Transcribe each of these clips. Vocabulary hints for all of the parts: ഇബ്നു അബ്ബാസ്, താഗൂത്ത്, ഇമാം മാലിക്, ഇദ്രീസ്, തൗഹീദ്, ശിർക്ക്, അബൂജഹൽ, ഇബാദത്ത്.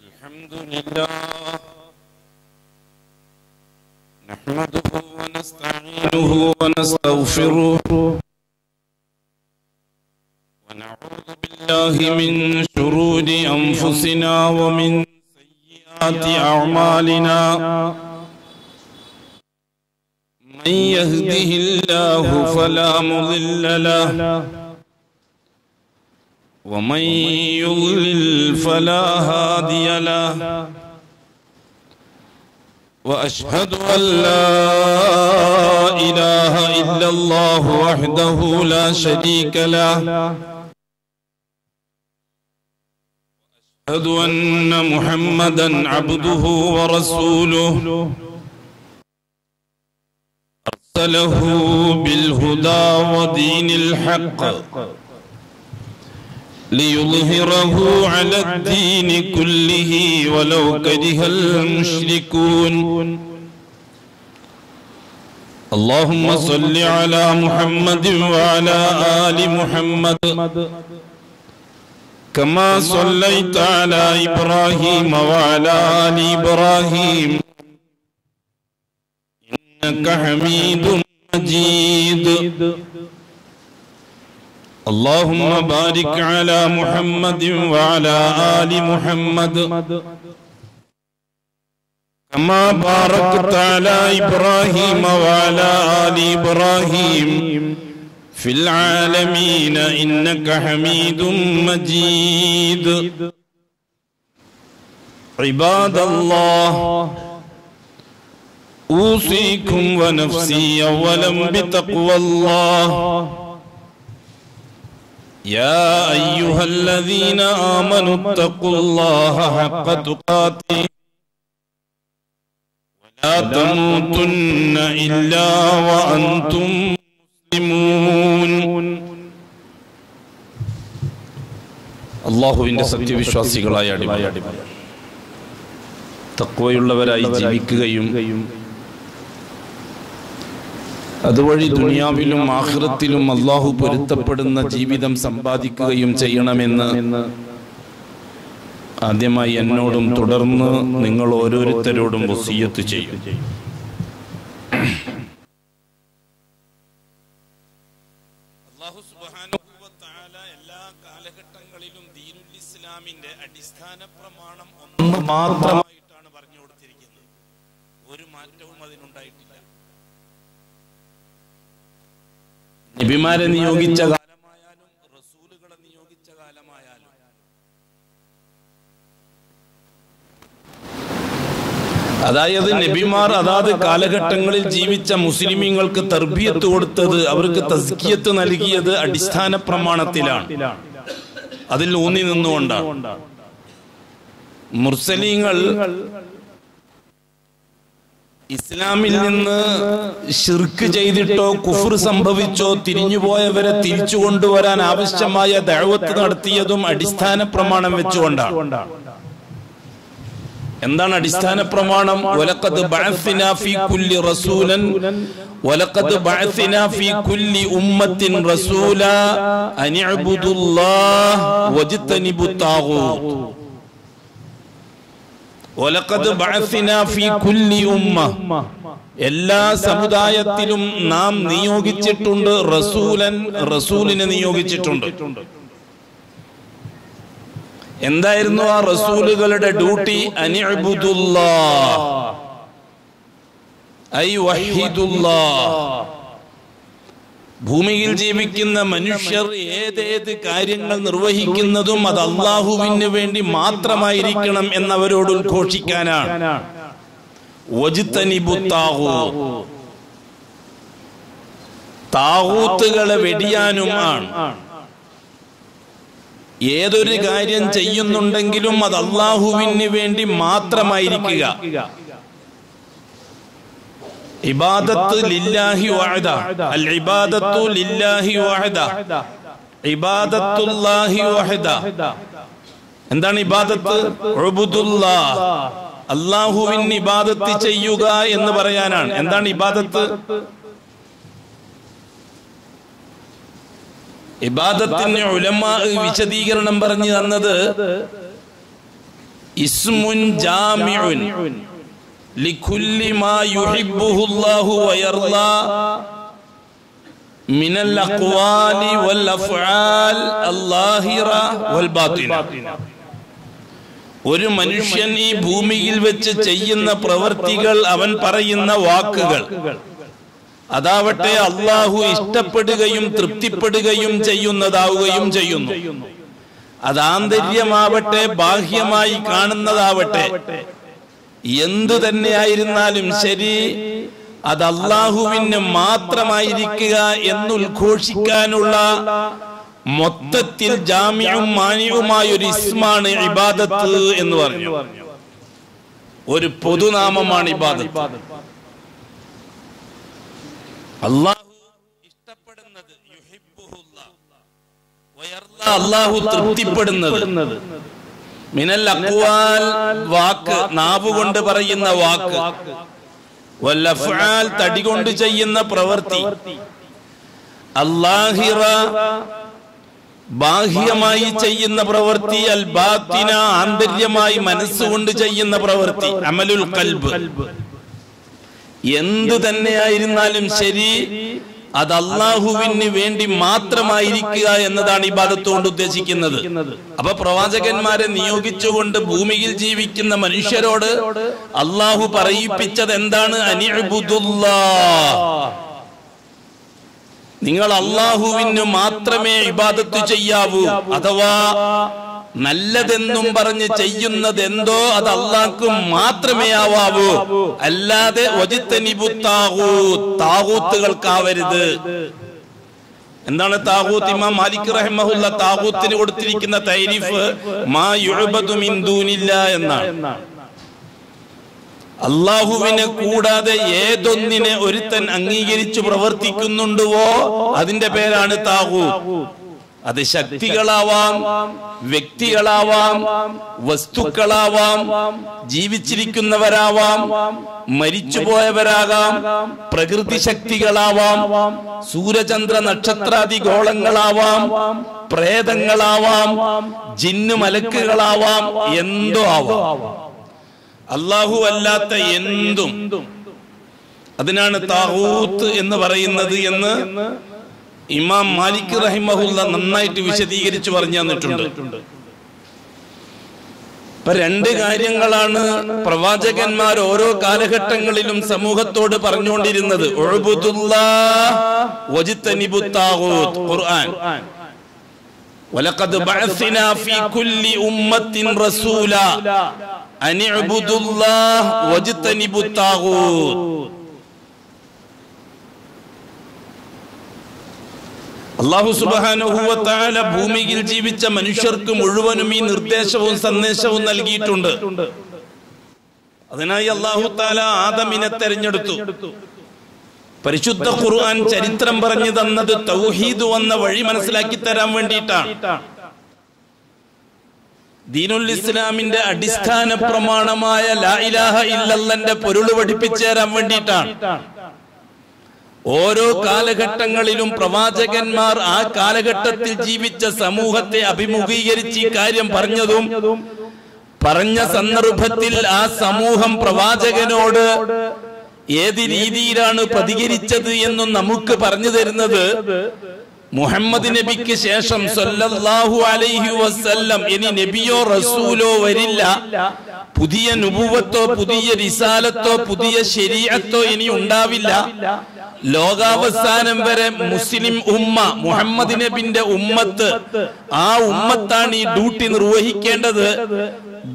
Alhamdulillah. Nahmaduhu wa nasta'inuhu wa nastaghfiruhu. ونعوذ بالله من شرور أنفسنا ومن سيئات أعمالنا من يهده الله فلا مضل له ومن يضلل فلا هادي له وأشهد أن لا إله إلا الله وحده لا شريك له أشهد أن محمدًا عبده ورسوله أرسله بالهدى ودين الحق ليظهره على الدين كله ولو كره المشركون اللهم صل على محمد وعلى آل محمد كما صليت على إبراهيم وعلى آل إبراهيم إنك حميد مجيد اللهم بارك على محمد وعلى آل محمد كما باركت على إبراهيم وعلى آل إبراهيم في العالمين إنك حميد مجيد عباد الله أوصيكم ونفسي أولا بتقوى الله يا أيها الذين آمنوا اتقوا الله حق تقاته ولا تموتن إلا وأنتم അല്ലാഹുവിന്റെ സത്യവിശ്വാസികളായ അടിമകൾ തഖ്വയുള്ളവരായി ജീവിക്കുകയും അതുവഴി ദുനിയാവിലും ആഖിറത്തിലും അല്ലാഹു പൊരുത്തപ്പെടുന്ന ജീവിതം സമ്പാദിക്കുകയും ചെയ്യണമെന്ന് ആദ്യമായി എന്നോടും തുടർന്ന് നിങ്ങൾ ഓരോരുത്തരോടും വസിയത്ത് ചെയ്യും. മാത്രമായിട്ടാണ് പറഞ്ഞു കൊടുത്തിരിക്കുന്നത്, ഒരു മാറ്റവും അതിനുണ്ടായിട്ടില്ല. നബിമാരെ നിയോഗിച്ച കാലമായാലും റസൂലുകളെ നിയോഗിച്ച കാലമായാലും അതായത് നബിമാർ അതാത് കാലഘട്ടങ്ങളിൽ ജീവിച്ച മുസ്ലിമീങ്ങൾക്ക് തർബിയത്ത് കൊടുത്തത്, അവർക്ക് തസ്കിയത്ത് നൽകിയത് അടിസ്ഥാന പ്രമാണത്തിലാണ്, അതിൽ ഊന്നി നിന്നുകൊണ്ടാണ്. മുർസലീങ്ങൾ ഇസ്ലാമിൽ നിന്ന് ശിർക്ക് ചെയ്തിട്ടോ കുഫർ സംഭവിച്ചോ തിരിഞ്ഞുപോയവരെ തിരിച്ചു കൊണ്ടുവരാൻ ആവശ്യമായ ദഅവത്ത് നടത്തിയതും അടിസ്ഥാന പ്രമാണം വെച്ചുകൊണ്ടാണ്. എന്താണ് അടിസ്ഥാന പ്രമാണം? വലഖദ് ബഅസ്നാ ഫീ കുല്ലി റസൂലൻ വലഖദ് ബഅസ്നാ ഫീ കുല്ലി ഉമ്മത്തിൻ റസൂല അനിഅ്ബുദുല്ലാഹ വജ്തനിബുത് താഗൂത്. വലഖദ് ബഅസ്നാ ഫീ കുല്ലി ഉമ്മ, എല്ലാ സമുദായത്തിലും നാം നിയോഗിച്ചിട്ടുണ്ട് റസൂലൻ, റസൂലിനെ നിയോഗിച്ചിട്ടുണ്ട്. എന്തായിരുന്നു ആ റസൂലുകളുടെ ഡ്യൂട്ടി? അനിഅ്ബുദുല്ലാഹ ഐ വഹിദുല്ലാഹ. ഭൂമിയിൽ ജീവിക്കുന്ന മനുഷ്യർ ഏതേത് കാര്യങ്ങൾ നിർവഹിക്കുന്നതും അത് അല്ലാഹുവിന് വേണ്ടി മാത്രമായിരിക്കണം എന്നവരോട് ഉദ്ഘോഷിക്കാനാണ്. വജ്തനിബുത് താഗൂത്, താഗൂത്തുകളെ വെടിയാനുമാണ്. ഏതൊരു കാര്യം ചെയ്യുന്നുണ്ടെങ്കിലും അത് അല്ലാഹുവിന് വേണ്ടി മാത്രമായിരിക്കുക. ഇബാദത്ത് ലില്ലാഹി വഅദ, അൽ ഇബാദത്തു ലില്ലാഹി വഅദ, ഇബാദത്തുല്ലാഹി വഅദ. എന്താണ് ഇബാദത്ത്? ഉബ്ദുല്ലാഹ്, അല്ലാഹുവിന് ഇബാദത്ത് ചെയ്യുക എന്ന് പറയാനാണ്. എന്താണ് ഇബാദത്ത്? ഇബാദത്തിന് ഉലമാ വിശദീകരണം പറഞ്ഞു തന്നത് ഇസ്മുൻ ജാമിഉൻ ലികുല്ലി മാ യുഹിബ്ബുഹുല്ലാഹു വയർളാ മിനൽ അഖ്വാലി വൽ അഫ്ആൽ അല്ലാഹിറ വൽ ബാതിന. ഒരു മനുഷ്യൻ ഈ ഭൂമിയിൽ വെച്ച് ചെയ്യുന്ന പ്രവൃത്തികൾ, അവൻ പറയുന്ന വാക്കുകൾ, അതാവട്ടെ അള്ളാഹു ഇഷ്ടപ്പെടുകയും തൃപ്തിപ്പെടുകയും ചെയ്യുന്നതാവുകയും ചെയ്യുന്നു. അത് ആന്തര്യമാവട്ടെ ബാഹ്യമായി കാണുന്നതാവട്ടെ എന്തു തന്നെയായിരുന്നാലും ശരി, അത് അള്ളാഹുവിന് മാത്രമായിരിക്കുക എന്നുദ്ഘോഷിക്കാനുള്ള മൊത്തത്തിൽ ജാമിഉം മാനിയുമായ ഒരു ഇസ്മാണ് ഇബാദത്ത് എന്ന് പറഞ്ഞു. ഒരു പൊതുനാമമാണ് ഇബാദത്ത്. അല്ലാഹു ഇഷ്ടപ്പെടുന്നത്, അല്ലാഹു തൃപ്തിപ്പെടുന്നത്, മിനൽ അഖ്വാൽ വാക്ക്, നാവ് കൊണ്ട് പറയുന്ന വാക്ക്, വൽ അഫ്ആൽ തടി കൊണ്ട് ചെയ്യുന്ന പ്രവൃത്തി, അല്ലാഹിറ ബാഹ്യമായി ചെയ്യുന്ന പ്രവൃത്തി, അൽ ബാത്തിന ആന്തര്യമായി മനസ്സുകൊണ്ട് ചെയ്യുന്ന പ്രവൃത്തി, അമലുൽ ഖൽബ്. എന്തു തന്നെയായിരുന്നാലും ശരി, അത് അല്ലാഹുവിന് വേണ്ടി മാത്രമായിരിക്കുക എന്നതാണ് ഇബാദത്ത് കൊണ്ട് ഉദ്ദേശിക്കുന്നത്. അപ്പൊ പ്രവാചകന്മാരെ നിയോഗിച്ചുകൊണ്ട് ഭൂമിയിൽ ജീവിക്കുന്ന മനുഷ്യരോട് അല്ലാഹു പറയിപ്പിച്ചത് എന്താണ്? അനിഅ്ബുദുല്ലാഹ്, നിങ്ങൾ അല്ലാഹുവിന് മാത്രമേ ഇബാദത്ത് ചെയ്യാവൂ. അഥവാ നല്ലതെന്നും പറഞ്ഞ് ചെയ്യുന്നതെന്തോ അത് അല്ലാഹുക്കും മാത്രമേ ആവാവൂ, അല്ലാതെ താഗൂത്തുകൾക്കാവരുത്. എന്താണ് താഗൂത്ത്? ഇമാം മാലിക് റഹ്മഹുല്ല താഗൂത്തിന് കൊടുത്തിരിക്കുന്ന തൈരീഫ് മാ യുഅ്ബദു മിൻ ദൂനില്ലാഹ് എന്നാണ്. അല്ലാഹുവിനെ കൂടാതെ ഏതൊന്നിനെ ഒരുത്തൻ അംഗീകരിച്ചു പ്രവർത്തിക്കുന്നുണ്ടോ അതിന്റെ പേരാണ് താഗൂത്ത്. അത് ശക്തികളാവാം, വ്യക്തികളാവാം, വസ്തുക്കളാവാം, ജീവിച്ചിരിക്കുന്നവരാവാം, മരിച്ചുപോയവരാകാം, പ്രകൃതി ശക്തികളാവാം, സൂര്യചന്ദ്ര നക്ഷത്രാദി ഗോളങ്ങളാവാം, പ്രേതങ്ങളാവാം, ജിന്നു മലക്കുകളാവാം, എന്തോ ആവാം, അല്ലാഹു അല്ലാത്ത എന്തും അതിനാണ് താഗൂത്ത് എന്ന് പറയുന്നത് എന്ന് ഇമാം മാലിക് റഹിമഹുല്ല നന്നായിട്ട് വിശദീകരിച്ചു പറഞ്ഞു തന്നിട്ടുണ്ട്. ഇപ്പൊ രണ്ട് കാര്യങ്ങളാണ് പ്രവാചകന്മാർ ഓരോ കാലഘട്ടങ്ങളിലും സമൂഹത്തോട് പറഞ്ഞുകൊണ്ടിരുന്നത്. അല്ലാഹു സുബ്ഹാനഹു വ തആല ഭൂമിയിൽ ജീവിച്ച മനുഷ്യർക്ക് മുഴുവനും ഈ നിർദ്ദേശവും സന്ദേശവും നൽകിയിട്ടുണ്ട്. അതിനായി അല്ലാഹു തആല ആദമിനെ തെരഞ്ഞെടുത്തു. പരിശുദ്ധ ഖുർആൻ ചരിത്രം പറഞ്ഞു തന്നത് തൗഹീദ് എന്ന വഴി മനസ്സിലാക്കി തരാൻ വേണ്ടിയിട്ടാണ്. ദീനുൽ ഇസ്ലാമിന്റെ അടിസ്ഥാന പ്രമാണമായ ലാ ഇലാഹ ഇല്ലല്ലാഹുവിന്റെ പൊരുൾ പഠിപ്പിച്ചു തരാൻ വേണ്ടിയിട്ടാണ്. ഓരോ കാലഘട്ടങ്ങളിലും പ്രവാചകന്മാർ ആ കാലഘട്ടത്തിൽ ജീവിച്ച സമൂഹത്തെ അഭിമുഖീകരിച്ച് ഈ കാര്യം പറഞ്ഞതും പറഞ്ഞ സന്ദർഭത്തിൽ ആ സമൂഹം പ്രവാചകനോട് ഏത് രീതിയിലാണ് പ്രതികരിച്ചത് എന്നും നമുക്ക് പറഞ്ഞു തരുന്നത് മുഹമ്മദ് നബിക്ക് ശേഷം സല്ലല്ലാഹു അലൈഹി വസല്ലം ഇനി നബിയോ റസൂലോ വരില്ല, പുതിയ നുബുവത്തോ പുതിയ റിസാലത്തോ പുതിയ ശരീഅത്തോ ഇനി ഉണ്ടാവില്ല. ലോകാവസാനം വരെ മുസ്ലിം ഉമ്മ, മുഹമ്മദ് നബിന്റെ ഉമ്മത്ത്, ആ ഉമ്മത്താണ് ഈ ഡ്യൂട്ടി നിർവഹിക്കേണ്ടത്.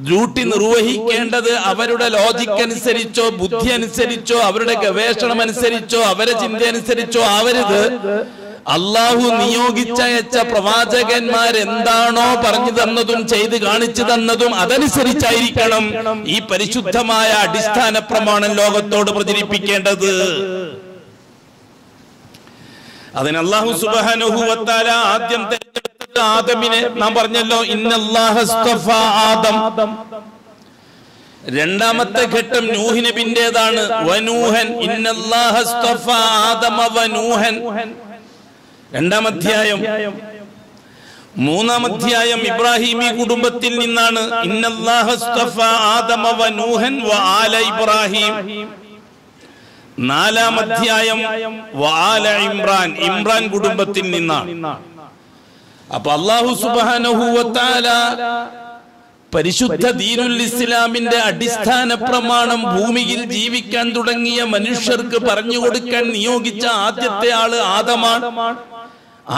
ഡ്യൂട്ടി നിർവഹിക്കേണ്ടത് അവരുടെ ലോജിക് അനുസരിച്ചോ ബുദ്ധി അനുസരിച്ചോ അവരുടെ ഗവേഷണം അനുസരിച്ചോ അവരെ ചിന്ത അനുസരിച്ചോ ആവരുത്. അള്ളാഹു നിയോഗിച്ചയച്ച പ്രവാചകന്മാരെന്താണോ പറഞ്ഞു തന്നതും ചെയ്ത് കാണിച്ചു തന്നതും അതനുസരിച്ചായിരിക്കണം ഈ പരിശുദ്ധമായ അടിസ്ഥാന പ്രമാണം ലോകത്തോട് പ്രചരിപ്പിക്കേണ്ടത്. അതിന് അല്ലാഹു സുബ്ഹാനഹു വ തആല ആദ്യം തെരഞ്ഞെടുത്തത് ആദമിനെ നാം പറഞ്ഞല്ലോ, ഇന്നല്ലാഹു അസ്തഫ ആദം. രണ്ടാമത്തെ ഘട്ടം നൂഹ് നബിയുടേതാണ്, വനൂഹൻ. ഇന്നല്ലാഹു അസ്തഫ ആദമ വനൂഹൻ, രണ്ടാം അധ്യായം. മൂന്നാം അധ്യായം ഇബ്രാഹിമി കുടുംബത്തിൽ നിന്നാണ്, ഇന്നല്ലാഹു അസ്തഫ ആദമ വനൂഹൻ വആല ഇബ്രാഹിം. നാലാം അധ്യായം വആല ഇമ്രാൻ, ഇമ്രാൻ കുടുംബത്തിൽ നിന്നാണ്. അപ്പൊ അല്ലാഹു സുബ്ഹാനഹു വതആല പരിശുദ്ധ ദീനുൽ ഇസ്ലാമിന്റെ അടിസ്ഥാന പ്രമാണം ഭൂമിയിൽ ജീവിക്കാൻ തുടങ്ങിയ മനുഷ്യർക്ക് പറഞ്ഞു കൊടുക്കാൻ നിയോഗിച്ച ആദ്യത്തെ ആള് ആദമാണ്.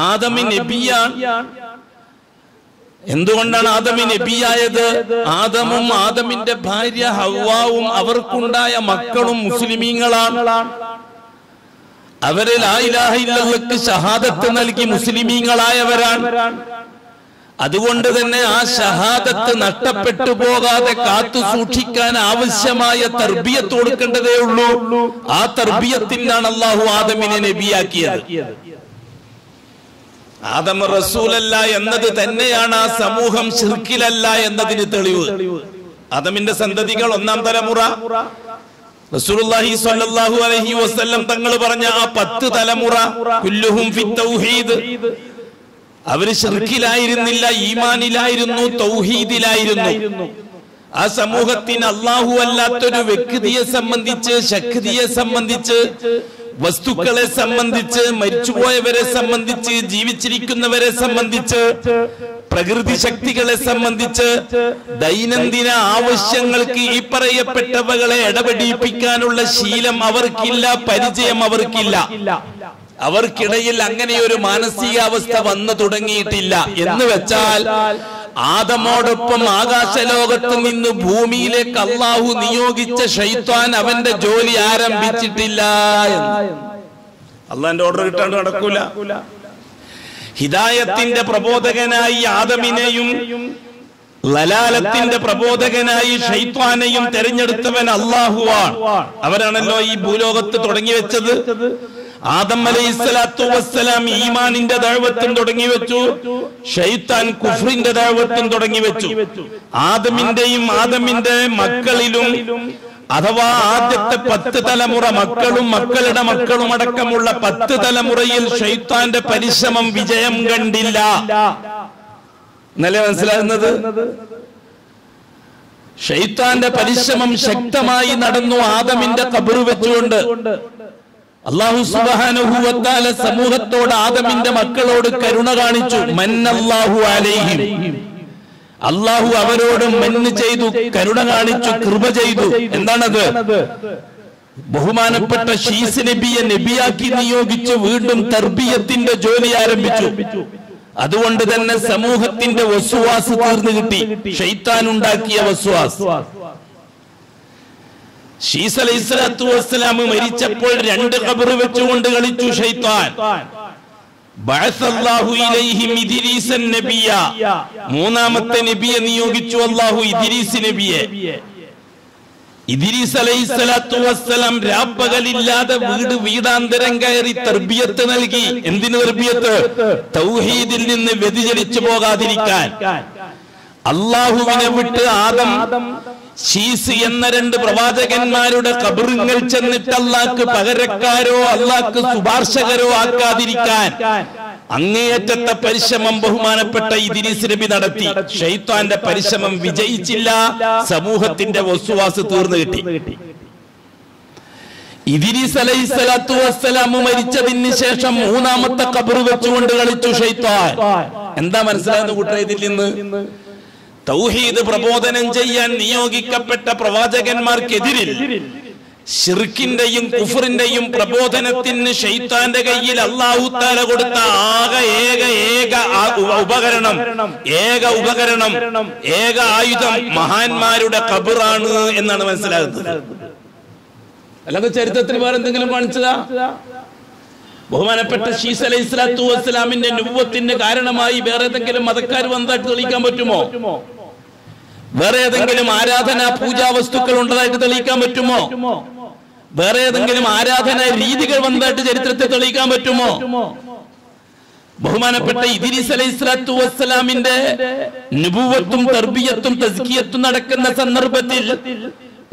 ആദമി നബിയാണ്. എന്തുകൊണ്ടാണ് ആദമി നബിയായത്? ആദമും ആദമിന്റെ ഭാര്യ ഹവ്വാവും അവർക്കുണ്ടായ മക്കളും മുസ്ലിമീങ്ങളാണ്. അവരിൽ ലാ ഇലാഹ ഇല്ലല്ലാഹ് ഷഹാദത്ത് നൽകി മുസ്ലിമീങ്ങളായവരാണ്. അതുകൊണ്ട് തന്നെ ആ ഷഹാദത്ത് നഷ്ടപ്പെട്ടു പോകാതെ കാത്തു സൂക്ഷിക്കാൻ ആവശ്യമായ തർബിയത്ത് കൊടുക്കേണ്ടതേ ഉള്ളൂ. ആ തർബിയത്തിനാണ് അല്ലാഹു ആദമിനെ നബിയാക്കിയത്. ആദം റസൂലല്ല എന്നത് തന്നെയാണ് ആ സമൂഹം ശിർക്കിലല്ല എന്നതിന് തെളിവ്. ആദമിന്റെ സന്തതികൾ ഒന്നാം തലമുറ, റസൂലുള്ളാഹി സ്വല്ലല്ലാഹു അലൈഹി വസല്ലം തങ്ങൾ പറഞ്ഞ ആ 10 തലമുറ, കുല്ലുഹും ഫി തൗഹീദ്, അവര് ശിർക്കിലായിരുന്നില്ല, ഈമാനിലായിരുന്നു, തൗഹീദിലായിരുന്നു. ആ സമൂഹത്തിന് അല്ലാഹു അല്ലാത്തൊരു വ്യക്തിയെ സംബന്ധിച്ച്, ശക്തിയെ സംബന്ധിച്ച്, വസ്തുക്കളെ സംബന്ധിച്ച്, മരിച്ചുപോയവരെ സംബന്ധിച്ച്, ജീവിച്ചിരിക്കുന്നവരെ സംബന്ധിച്ച്, പ്രകൃതി ശക്തികളെ സംബന്ധിച്ച് ദൈനംദിന ആവശ്യങ്ങൾക്ക് ഈ പറയപ്പെട്ടവകളെ ഇടപെടിപ്പിക്കാനുള്ള ശീലം അവർക്കില്ല, പരിചയം അവർക്കില്ല. അവർക്കിടയിൽ അങ്ങനെ ഒരു മാനസികാവസ്ഥ വന്നു തുടങ്ങിയിട്ടില്ല. എന്ന് വെച്ചാൽ ആദമോടൊപ്പം ആകാശലോകത്ത് നിന്ന് ഭൂമിയിലേക്ക് അല്ലാഹു നിയോഗിച്ച ശൈത്താൻ അവന്റെ ജോലി ആരംഭിച്ചിട്ടില്ല എന്ന്. അല്ലാഹുവിന്റെ ഓർഡർ കിട്ടാണ്ട് നടക്കൂല. ഹിദായത്തിന്റെ പ്രബോധകനായി ആദമിനെയും ലലാലത്തിന്റെ പ്രബോധകനായി ശൈത്താനെയും തെരഞ്ഞെടുത്തവൻ അല്ലാഹുവാണ്. അവരാണല്ലോ ഈ ഭൂലോകത്ത് തുടങ്ങി വെച്ചത്. ആദം അലൈഹിസ്സലാത്തു വസ്സലാം ഈമാനിന്റെ ദഅവത്തും തുടങ്ങി വെച്ചു, ശൈത്താൻ കുഫ്രിന്റെ ദഅവത്തും തുടങ്ങി വെച്ചു. ആദമിന്റെയും ആദമിന്റെ മക്കളിലും അഥവാ ആദ്യത്തെ 10 തലമുറ മക്കളും മക്കളുടെ മക്കളും അടക്കമുള്ള 10 തലമുറയിൽ ശൈത്താന്റെ പരിശ്രമം വിജയം കണ്ടില്ല. ഇന്നലെ മനസ്സിലാകുന്നത് ശൈത്താന്റെ പരിശ്രമം ശക്തമായി നടന്നു ആദമിന്റെ ഖബറ് വെച്ചുകൊണ്ട്. അല്ലാഹു സുബ്ഹാനഹു വ തആല സമൂഹത്തോട്, ആദമിന്റെ മക്കളോട് കരുണ കാണിച്ചു. മന്നല്ലാഹു അലൈഹിം, അല്ലാഹു അവരോട് മന്ന് ചെയ്തു, കരുണ കാണിച്ചു, കൃപ ചെയ്തു. എന്താണത്? ബഹുമാനപ്പെട്ട ശീസ് നബിയെ നബിയാക്കി നിയോഗിച്ച് വീണ്ടും തർബിയത്തിന്റെ ജോലി ആരംഭിച്ചു. അതുകൊണ്ട് തന്നെ സമൂഹത്തിന്റെ വസ്വാസ് തീർന്നു കിട്ടി, ശൈത്താൻ ഉണ്ടാക്കിയ വസ്വാസ്. ശീസ് അലൈഹിസ്സലാത്തു വസ്സലാം മരിച്ചപ്പോൾ 2 ഖബർ വെച്ചുകൊണ്ട് കളിച്ചു ശൈത്താൻ. ബഅസല്ലാഹു ഇലൈഹിം ഇദ്രീസൻ നബിയ, മൂന്നാമത്തെ നബിയെ നിയോഗിച്ചു അല്ലാഹു, ഇദ്രീസ് നബിയെ. ഇദ്രീസ് അലൈഹിസ്സലാത്തു വസ്സലാം രാപ്പകലില്ലാതെ വീട് വീടാന്തരം കയറി തർബിയത്ത് നൽകി. എന്തിന് തർബിയത്ത്? തൗഹീദിൽ നിന്ന് വ്യതിചലിച്ചു പോകാതിരിക്കാൻ. അല്ലാഹുവിനെ വിട്ട് ആദം, ശീസ് എന്ന 2 പ്രവാചകന്മാരുടെ ഖബറുകൾ ചെന്നിട്ട് അല്ലാഹുക്ക് പകരക്കാരോ അല്ലാഹുക്ക് ശുപാർശകരോ ആക്കാതിരിക്കാൻ അങ്ങേയറ്റത്തെ പരിശ്രമം ബഹുമാനപ്പെട്ട ഇദ്രീസ് നബി നടത്തി. ശൈത്താന്റെ പരിശ്രമം വിജയിച്ചില്ല, സമൂഹത്തിന്റെ വസ്വാസ് തീർന്നു കിട്ടി. ഇദ്രീസ് അലൈഹിസ്സലാത്തു വസ്സലാം മരിച്ചതിന് ശേഷം മൂന്നാമത്തെ ഖബർ വെച്ചുകൊണ്ട് കളിച്ചു ശൈത്താൻ. എന്താ മനസ്സിലാകുന്ന കൂട്ടരെ ഇതിൽ നിന്ന്? തൗഹീദ് പ്രബോധനം ചെയ്യാൻ നിയോഗിക്കപ്പെട്ട പ്രവാചകന്മാർക്കെതിരിൽ ശിർക്കിന്റെയും കുഫറിന്റെയും പ്രബോധനത്തിന് ശൈത്താന്റെ കയ്യിൽ അല്ലാഹു തആല കൊടുത്ത ഏക ആയുധം മഹാന്മാരുടെ ഖബറാണ് എന്നാണ് മനസ്സിലാകുന്നത്. അല്ലെങ്കിൽ ചരിത്രത്തിൽ വേറെ എന്തെങ്കിലും കാണിച്ചതാ? ബഹുമാനപ്പെട്ട ശീസ് അലൈഹിസ്സലാത്തു വസ്സലാമിന്റെ നുബുവത്തിന്റെ കാരണമായി വേറെ ഏതെങ്കിലും മതക്കാർ വന്നതായിട്ട് തെളിയിക്കാൻ പറ്റുമോ? വേറെ ഏതെങ്കിലും ആരാധനാ പൂജാ വസ്തുക്കൾ ഉള്ളതായിട്ട് തെളിയിക്കാൻ പറ്റുമോ? വേറെ ഏതെങ്കിലും ആരാധനാ രീതികൾ വന്നതായിട്ട് ചരിത്രത്തെ തെളിയിക്കാൻ പറ്റുമോ? ബഹുമാനപ്പെട്ട ഇദ്രീസ് അലൈഹിസ്സലാത്തു വസ്സലാമിന്റെ നുബുവ്വത്തും തർബിയത്തും തസ്കിയത്തും നടക്കുന്ന സന്ദർഭത്തിൽ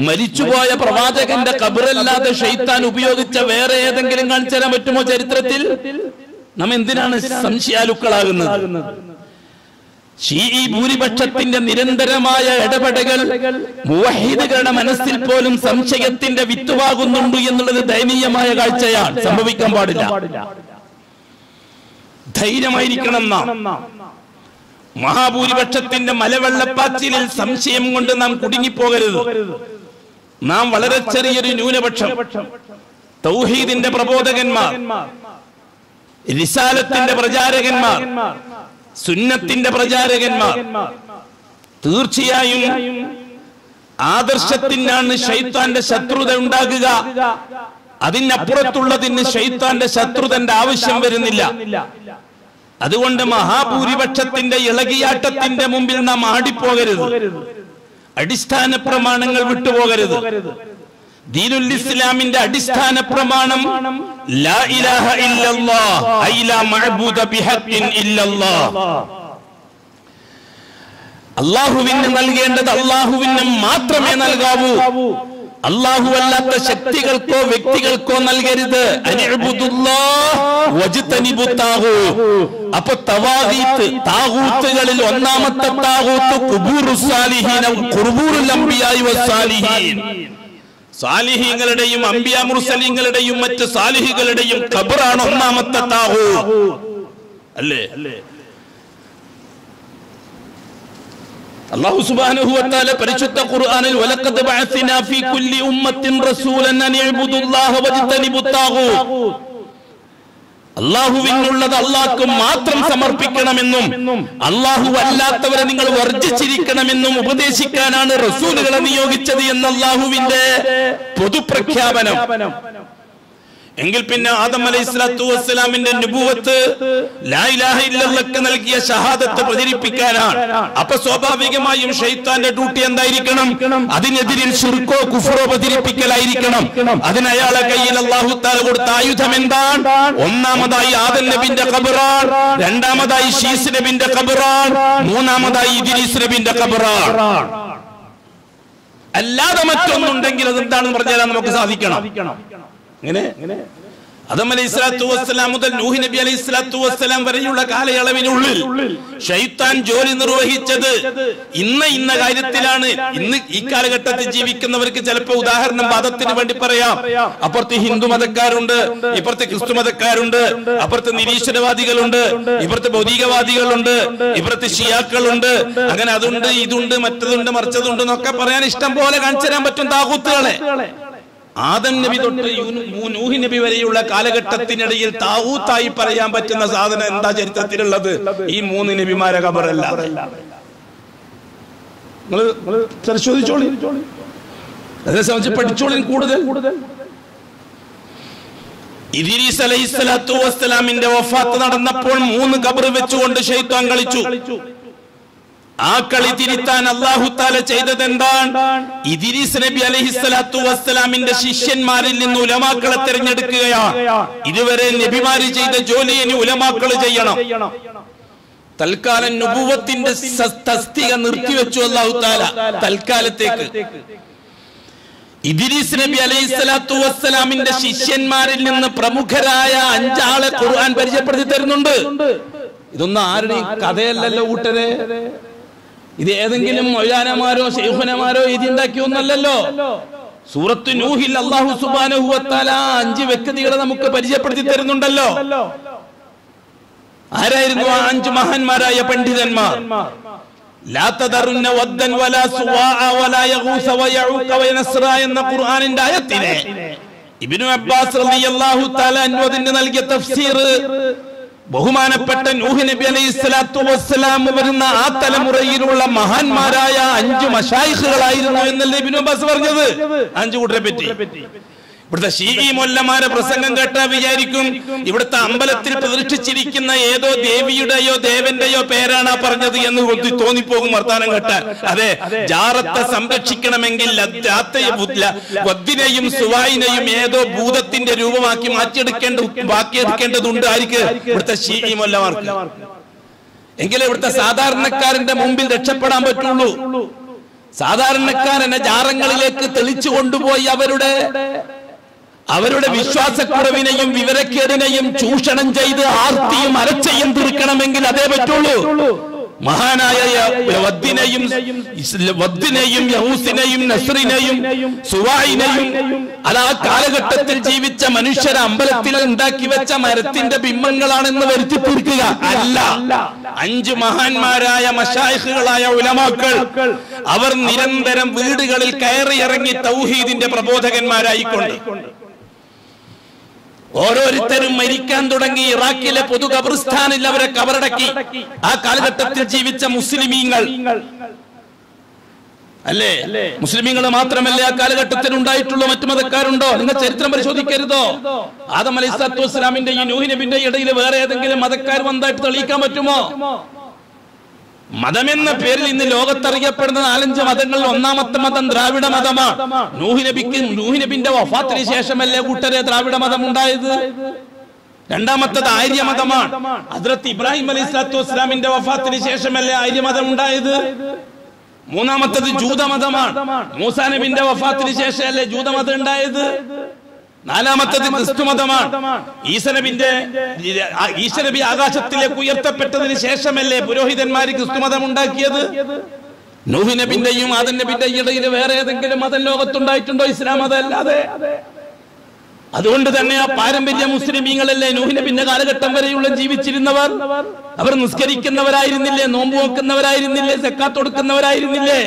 മരിച്ചുപോയ പ്രവാചകന്റെ ഖബറല്ലാതെ ശൈത്താൻ ഉപയോഗിച്ച വേറെ ഏതെങ്കിലും കാണിച്ചു തരാൻ പറ്റുമോ ചരിത്രത്തിൽ? നാം എന്തിനാണ് സംശയാലുക്കളാകുന്നത്? ശീഈ ഭൂരിപക്ഷത്തിന്റെ നിരന്തരമായ ഇടപെടലുകൾ മുവഹ്ഹിദുകളുടെ മനസ്സിൽ പോലും സംശയത്തിന്റെ വിത്തുവാകുന്നുണ്ട് എന്നുള്ളത് ദയനീയമായ കാഴ്ചയാണ്. സംഭവിക്കാൻ പാടില്ല. ധൈര്യമായിരിക്കണം നാം. മഹാഭൂരിപക്ഷത്തിന്റെ മലവെള്ളപ്പാച്ചിലിൽ സംശയം കൊണ്ട് നാം കുടുങ്ങിപ്പോകരുത്. നാം വളരെ ചെറിയൊരു ന്യൂനപക്ഷം. തൗഹീദിന്റെ പ്രബോധകന്മാർ, റിസാലത്തിന്റെ പ്രചാരകന്മാർ, സുന്നത്തിന്റെ പ്രചാരകന്മാർ, തീർച്ചയായും ആദർശത്തിനാണ് ശൈത്താന്റെ ശത്രുത ഉണ്ടാകുക. അതിനപ്പുറത്തുള്ളതിന് ശൈത്താന്റെ ശത്രുതന്റെ ആവശ്യം വരുന്നില്ല. അതുകൊണ്ട് മഹാഭൂരിപക്ഷത്തിന്റെ ഇളകിയാട്ടത്തിന്റെ മുമ്പിൽ നാം ആടിപ്പോകരുത്. അടിസ്ഥാന പ്രമാണങ്ങൾ വിട്ടുപോകരുത്. ദീനുൽ ഇസ്ലാമിന്റെ അടിസ്ഥാന പ്രമാണം ലാ ഇലാഹ ഇല്ലല്ലാഹ്, ഐലാ മഅബൂദ ബിഹഖിൻ ഇല്ലല്ലാഹ്. അല്ലാഹുവിന് നൽകേണ്ടത് അല്ലാഹുവിന് മാത്രമേ നൽകാവൂ. അല്ലാഹു അല്ലാത്ത ശക്തികൾക്കോ വ്യക്തികൾക്കോ നൽകരുത്. അനിഅ്ബുദുല്ലാഹ് വജ്തനിബു താഗൂത്ത്. അപ്പോൾ തവാഗീത്ത്, താഗൂത്തുകളിൽ ഒന്നാമത്തെ താഗൂത്ത് ഖുബൂറുസ് സാലിഹീന, ഖുബൂറുൽ അംബിയാഇ വസ്സാലിഹീൻ. സാലിഹീങ്ങളുടെയും അംബിയാ മുർസലീങ്ങളുടെയും മറ്റ് സാലിഹീങ്ങളുടെയും ഖബറാണ് ഒന്നാമത്തെ താഗൂത്ത്, അല്ലേ? അല്ലാഹു സുബ്ഹാനഹു വ തആല പരിശുദ്ധ ഖുർആനിൽ വലഖദ് ബഅസ്നാ ഫീ കുല്ലി ഉമ്മത്തിൻ റസൂലൻ അനിഅ്ബുദുല്ലാഹ വജ്തനിബുത് താഗൂത്ത്. അല്ലാഹുവിനുള്ളത് അല്ലാഹ്ക്ക് മാത്രം സമർപ്പിക്കണമെന്നും അല്ലാഹു അല്ലാത്തവരെ നിങ്ങൾ വർജിച്ചിരിക്കണമെന്നും ഉപദേശിക്കാനാണ് റസൂലുകളെ നിയോഗിച്ചത് എന്ന അല്ലാഹുവിന്റെ പൊതുപ്രഖ്യാപനം. എങ്കിൽ പിന്നെ ആദം അലൈഹിസ്സലാത്തു വസ്സലാമിന്റെ നുബുവത്ത് ലാ ഇലാഹ ഇല്ലല്ലാഹ് നൽകിയ ഷഹാദത്ത് പ്രചരിപ്പിക്കാനാണ്. അപ്പൊ സ്വാഭാവികമായും ശൈത്താന്റെ ഡ്യൂട്ടി എന്തായിരിക്കണം? അതിനെതിരിൽ ശിർക്കോ കുഫ്റോ പ്രചരിപ്പിക്കലായിരിക്കണം. അതിന് അയാളെ കയ്യിൽ അല്ലാഹു തആല കൊടുത്ത ആയുധം എന്താണ്? ഒന്നാമതായി ആദം നബിന്റെ ഖബറാൻ, രണ്ടാമതായി ശീസ് നബിന്റെ ഖബറാൻ, മൂന്നാമതായി ഇദ്രീസ് നബിന്റെ ഖബറാൻ. അല്ലാതെ മറ്റൊന്നുണ്ടെങ്കിൽ അതെന്താണെന്ന് പറഞ്ഞാൽ നമുക്ക് സാധിക്കണം. ആദം അലൈഹിസ്സലാത്തു വസ്സലാം മുതൽ നൂഹ് നബി അലൈഹിസ്സലാത്തു വസ്സലാം വരെയുള്ള കാലയളവിനുള്ളിൽ ശൈത്താൻ ജോലി നിർവഹിച്ചത് ഇന്ന കാര്യത്തിലാണ്. ഇന്ന് ഈ കാലഘട്ടത്തിൽ ജീവിക്കുന്നവർക്ക് ചിലപ്പോൾ ഉദാഹരണം വാദത്തിന് വേണ്ടി പറയാം. അപ്പുറത്ത് ഹിന്ദു മതക്കാരുണ്ട്, ഇപ്പുറത്ത് ക്രിസ്തു മതക്കാരുണ്ട്, അപ്പുറത്ത് നിരീശ്വരവാദികളുണ്ട്, ഇപ്പുറത്ത് ഭൗതികവാദികളുണ്ട്, ഇപ്പുറത്ത് ഷിയാക്കളുണ്ട്, അങ്ങനെ അതുണ്ട്, ഇതുണ്ട്, മറ്റതുണ്ട്, മറിച്ചതുണ്ട് എന്നൊക്കെ പറയാൻ ഇഷ്ടം പോലെ കാണിച്ചു തരാൻ പറ്റും താഗൂത്തുകളെ. ആദം നബി തൊട്ട് നൂഹ് നബി വരെയുള്ള കാലഘട്ടത്തിനിടയിൽ താവൂത്തായി പറയാൻ പറ്റുന്ന സാധനം എന്താ ചരിത്രത്തിലുള്ളത്? ഈ മൂന്ന് നബിമാരെ ഖബറല്ല. നിങ്ങൾ പരിശോധിച്ചോളി, അതിനെ സംബന്ധിച്ച് പഠിച്ചോളി. കൂടുതൽ ഇദ്രീസ് അലൈഹിസ്സലാത്തു വസ്സലാമിന്റെ വഫാത്ത് നടന്നപ്പോൾ 3 ഖബർ വെച്ചുകൊണ്ട് ശൈത്താൻ കളിച്ചു. ആ കളി തിരുത്താൻ അല്ലാഹു തആല ചെയ്തത് എന്താണ്? ഇദ്രീസ് നബി അലൈഹിസ്സലാത്തു വസ്സലാമിന്റെ ശിഷ്യന്മാരിൽ നിന്ന് ഉലമാക്കളെ തിരഞ്ഞെടുക്കുകയാണ്. ഇതുവരെ നബിമാര് ചെയ്ത ജോലിയെ ഉലമാക്കൾ ചെയ്യണം. തൽക്കാലം നുബുവത്തിന്റെ തസ്തിക നിർത്തിവെച്ചു അല്ലാഹു തആല തൽക്കാലത്തേക്ക്. ഇദ്രീസ് നബി അലൈഹിസ്സലാത്തു വസ്സലാമിന്റെ ശിഷ്യന്മാരിൽ നിന്ന് പ്രമുഖരായ 5 ആളെ ഖുർആൻ പരിചയപ്പെടുത്തി തരുന്നുണ്ട്. ഇതൊന്നും ആരുടെയും കഥയല്ലല്ലോ കൂട്ടരെ. ഇത് ഏതെങ്കിലും മൗലാനമാരോ ശൈഖുനമാരോ എഴുതിയുണ്ടാക്കിയൊന്നല്ലോ. സൂറത്ത് നൂഹിൽ അല്ലാഹു സുബ്ഹാനഹു വ തആല 5 വ്യക്തികളെ നമുക്ക് പരിചയപ്പെടുത്തി തരുന്നുണ്ടല്ലോ. ആരായിരുന്നു ആ 5 മഹാന്മാരായ പണ്ഡിതന്മാർ? ലാ തദറുന്ന വദ്ദൻ വലാ സുവാഅ വലാ യഗൂസ വയഉഖ വയനസ്ര എന്ന ഖുർആനിന്റെ ആയത്തിനെ ഇബ്നു അബ്ബാസ് റളിയല്ലാഹു തആല അൻവദിന് നൽകിയ തഫ്സീർ ബഹുമാനപ്പെട്ട നൂഹ് നബി അലൈഹിസ്സലാത്തു വസ്സലാം വരുന്ന ആ തലമുറയിലുള്ള മഹാന്മാരായ 5 മശായിഖുകളായിരുന്നു എന്നല്ലേ ഇബ്നു അബ്ബാസ് പറഞ്ഞത്? 5 കൂട്ടരെ പറ്റി ഇവിടുത്തെ ശീവി മൊല്ലമാരെ പ്രസംഗം കേട്ടാ വിചാരിക്കും ഇവിടുത്തെ അമ്പലത്തിൽ പ്രതിഷ്ഠിച്ചിരിക്കുന്ന ഏതോ ദേവിയുടെയോ ദേവന്റെയോ പേരാണ് പറഞ്ഞത് എന്ന് തോന്നിപ്പോകും വർത്താനം കേട്ടാൽ. അതെ, ജാറത്തെ സംരക്ഷിക്കണമെങ്കിൽ വദ്ദിനെയും സുവായിനെയും ഏതോ ഭൂതത്തിന്റെ രൂപമാക്കി മാറ്റിയെടുക്കേണ്ടതുണ്ട് ആർക്ക്? ഇവിടുത്തെ ശീവി മൊല്ലമാർക്ക്. എങ്കിലും ഇവിടുത്തെ സാധാരണക്കാരന്റെ മുമ്പിൽ രക്ഷപ്പെടാൻ പറ്റുള്ളൂ. സാധാരണക്കാരനെ ജാറങ്ങളിലേക്ക് തെളിച്ചു കൊണ്ടുപോയി അവരുടെ വിശ്വാസക്കുറവിനെയും വിവരക്കേടിനെയും ചൂഷണം ചെയ്ത് ആർത്തിയും അരച്ചയും തീർക്കണമെങ്കിൽ അതേ പറ്റുള്ളൂ. മഹാനായ വദ്ദിനെയും യഹൂസിനെയും നസ്രിനെയും സുവായിനെയും അതാ കാലഘട്ടത്തിൽ ജീവിച്ച മനുഷ്യരെ അമ്പലത്തിൽ ഉണ്ടാക്കി വെച്ച മരത്തിന്റെ ബിംബങ്ങളാണെന്ന് വരുത്തി തീർക്കുക അല്ല. 5 മഹാന്മാരായ മശായിഖുകളായ ഉലമാക്കൾ അവർ നിരന്തരം വീടുകളിൽ കയറിയിറങ്ങി തൗഹീദിന്റെ പ്രബോധകന്മാരായിക്കൊണ്ട് ഓരോരുത്തരും മരിക്കാൻ തുടങ്ങി. ഇറാഖിലെ പൊതു ഖബർസ്ഥാനിൽ അവരെ കബറടക്കി. ആ കാലഘട്ടത്തിൽ ജീവിച്ച മുസ്ലിമീങ്ങൾ അല്ലേ, മുസ്ലിമീങ്ങൾ മാത്രമല്ലേ ആ കാലഘട്ടത്തിൽ ഉണ്ടായിട്ടുള്ളൂ, മറ്റു മതക്കാരുണ്ടോ? നിങ്ങൾ ചരിത്രം പരിശോധിക്കരുതോ? ആദം അലൈഹിസ്സലാത്തു വസ്സലാമിന്റെയും നൂഹ് നബിയുടെയും ഇടയിൽ വേറെ ഏതെങ്കിലും മതക്കാർ വന്നതായിട്ട് തെളിയിക്കാൻ പറ്റുമോ? മതമെന്ന പേരിൽ ഇന്ന് ലോകത്തറിയപ്പെടുന്ന 4-5 മതങ്ങളിൽ ഒന്നാമത്തെ മതം ദ്രാവിഡ മതമാണ്. നൂഹിനബിന്റെ വഫാത്തിന് ശേഷമല്ലേ കൂട്ടരെ ദ്രാവിഡ മതം ഉണ്ടായത്? രണ്ടാമത്തത് ആര്യമതമാണ്. ഹദ്രത്ത് ഇബ്രാഹിം അലൈഹിസ്സലാത്തു വസ്സലാമിന്റെ വഫാത്തിന് ശേഷമല്ലേ ആര്യമതം ഉണ്ടായത്? മൂന്നാമത്തത് ജൂതമതമാണ്. മൂസാ നബിന്റെ വഫാത്തിന് ശേഷമല്ലേ ജൂതമതം ഉണ്ടായത്? നാലാമത്തത് ക്രിസ്തുമതമാണ്. ഈശനബി ആകാശത്തിലേക്ക് ഉയർത്തപ്പെട്ടതിന് ശേഷമല്ലേ പുരോഹിതന്മാര് ക്രിസ്തുമതം ഉണ്ടാക്കിയത്? നൂഹ് നബിന്റെയും ആദം നബിന്റെയും ഇടയിൽ വേറെ ഏതെങ്കിലും മതം ലോകത്തുണ്ടായിട്ടുണ്ടോ ഇസ്ലാം മതം അല്ലാതെ? അതുകൊണ്ട് തന്നെ ആ പാരമ്പര്യ മുസ്ലിമീങ്ങളല്ലേ നൂഹ് നബിന്റെ കാലഘട്ടം വരെയുള്ള ജീവിച്ചിരുന്നവർ. അവർ നിസ്കരിക്കുന്നവരായിരുന്നില്ലേ? നോമ്പ് നോക്കുന്നവരായിരുന്നില്ലേ? സക്കാത്ത് കൊടുക്കുന്നവരായിരുന്നില്ലേ?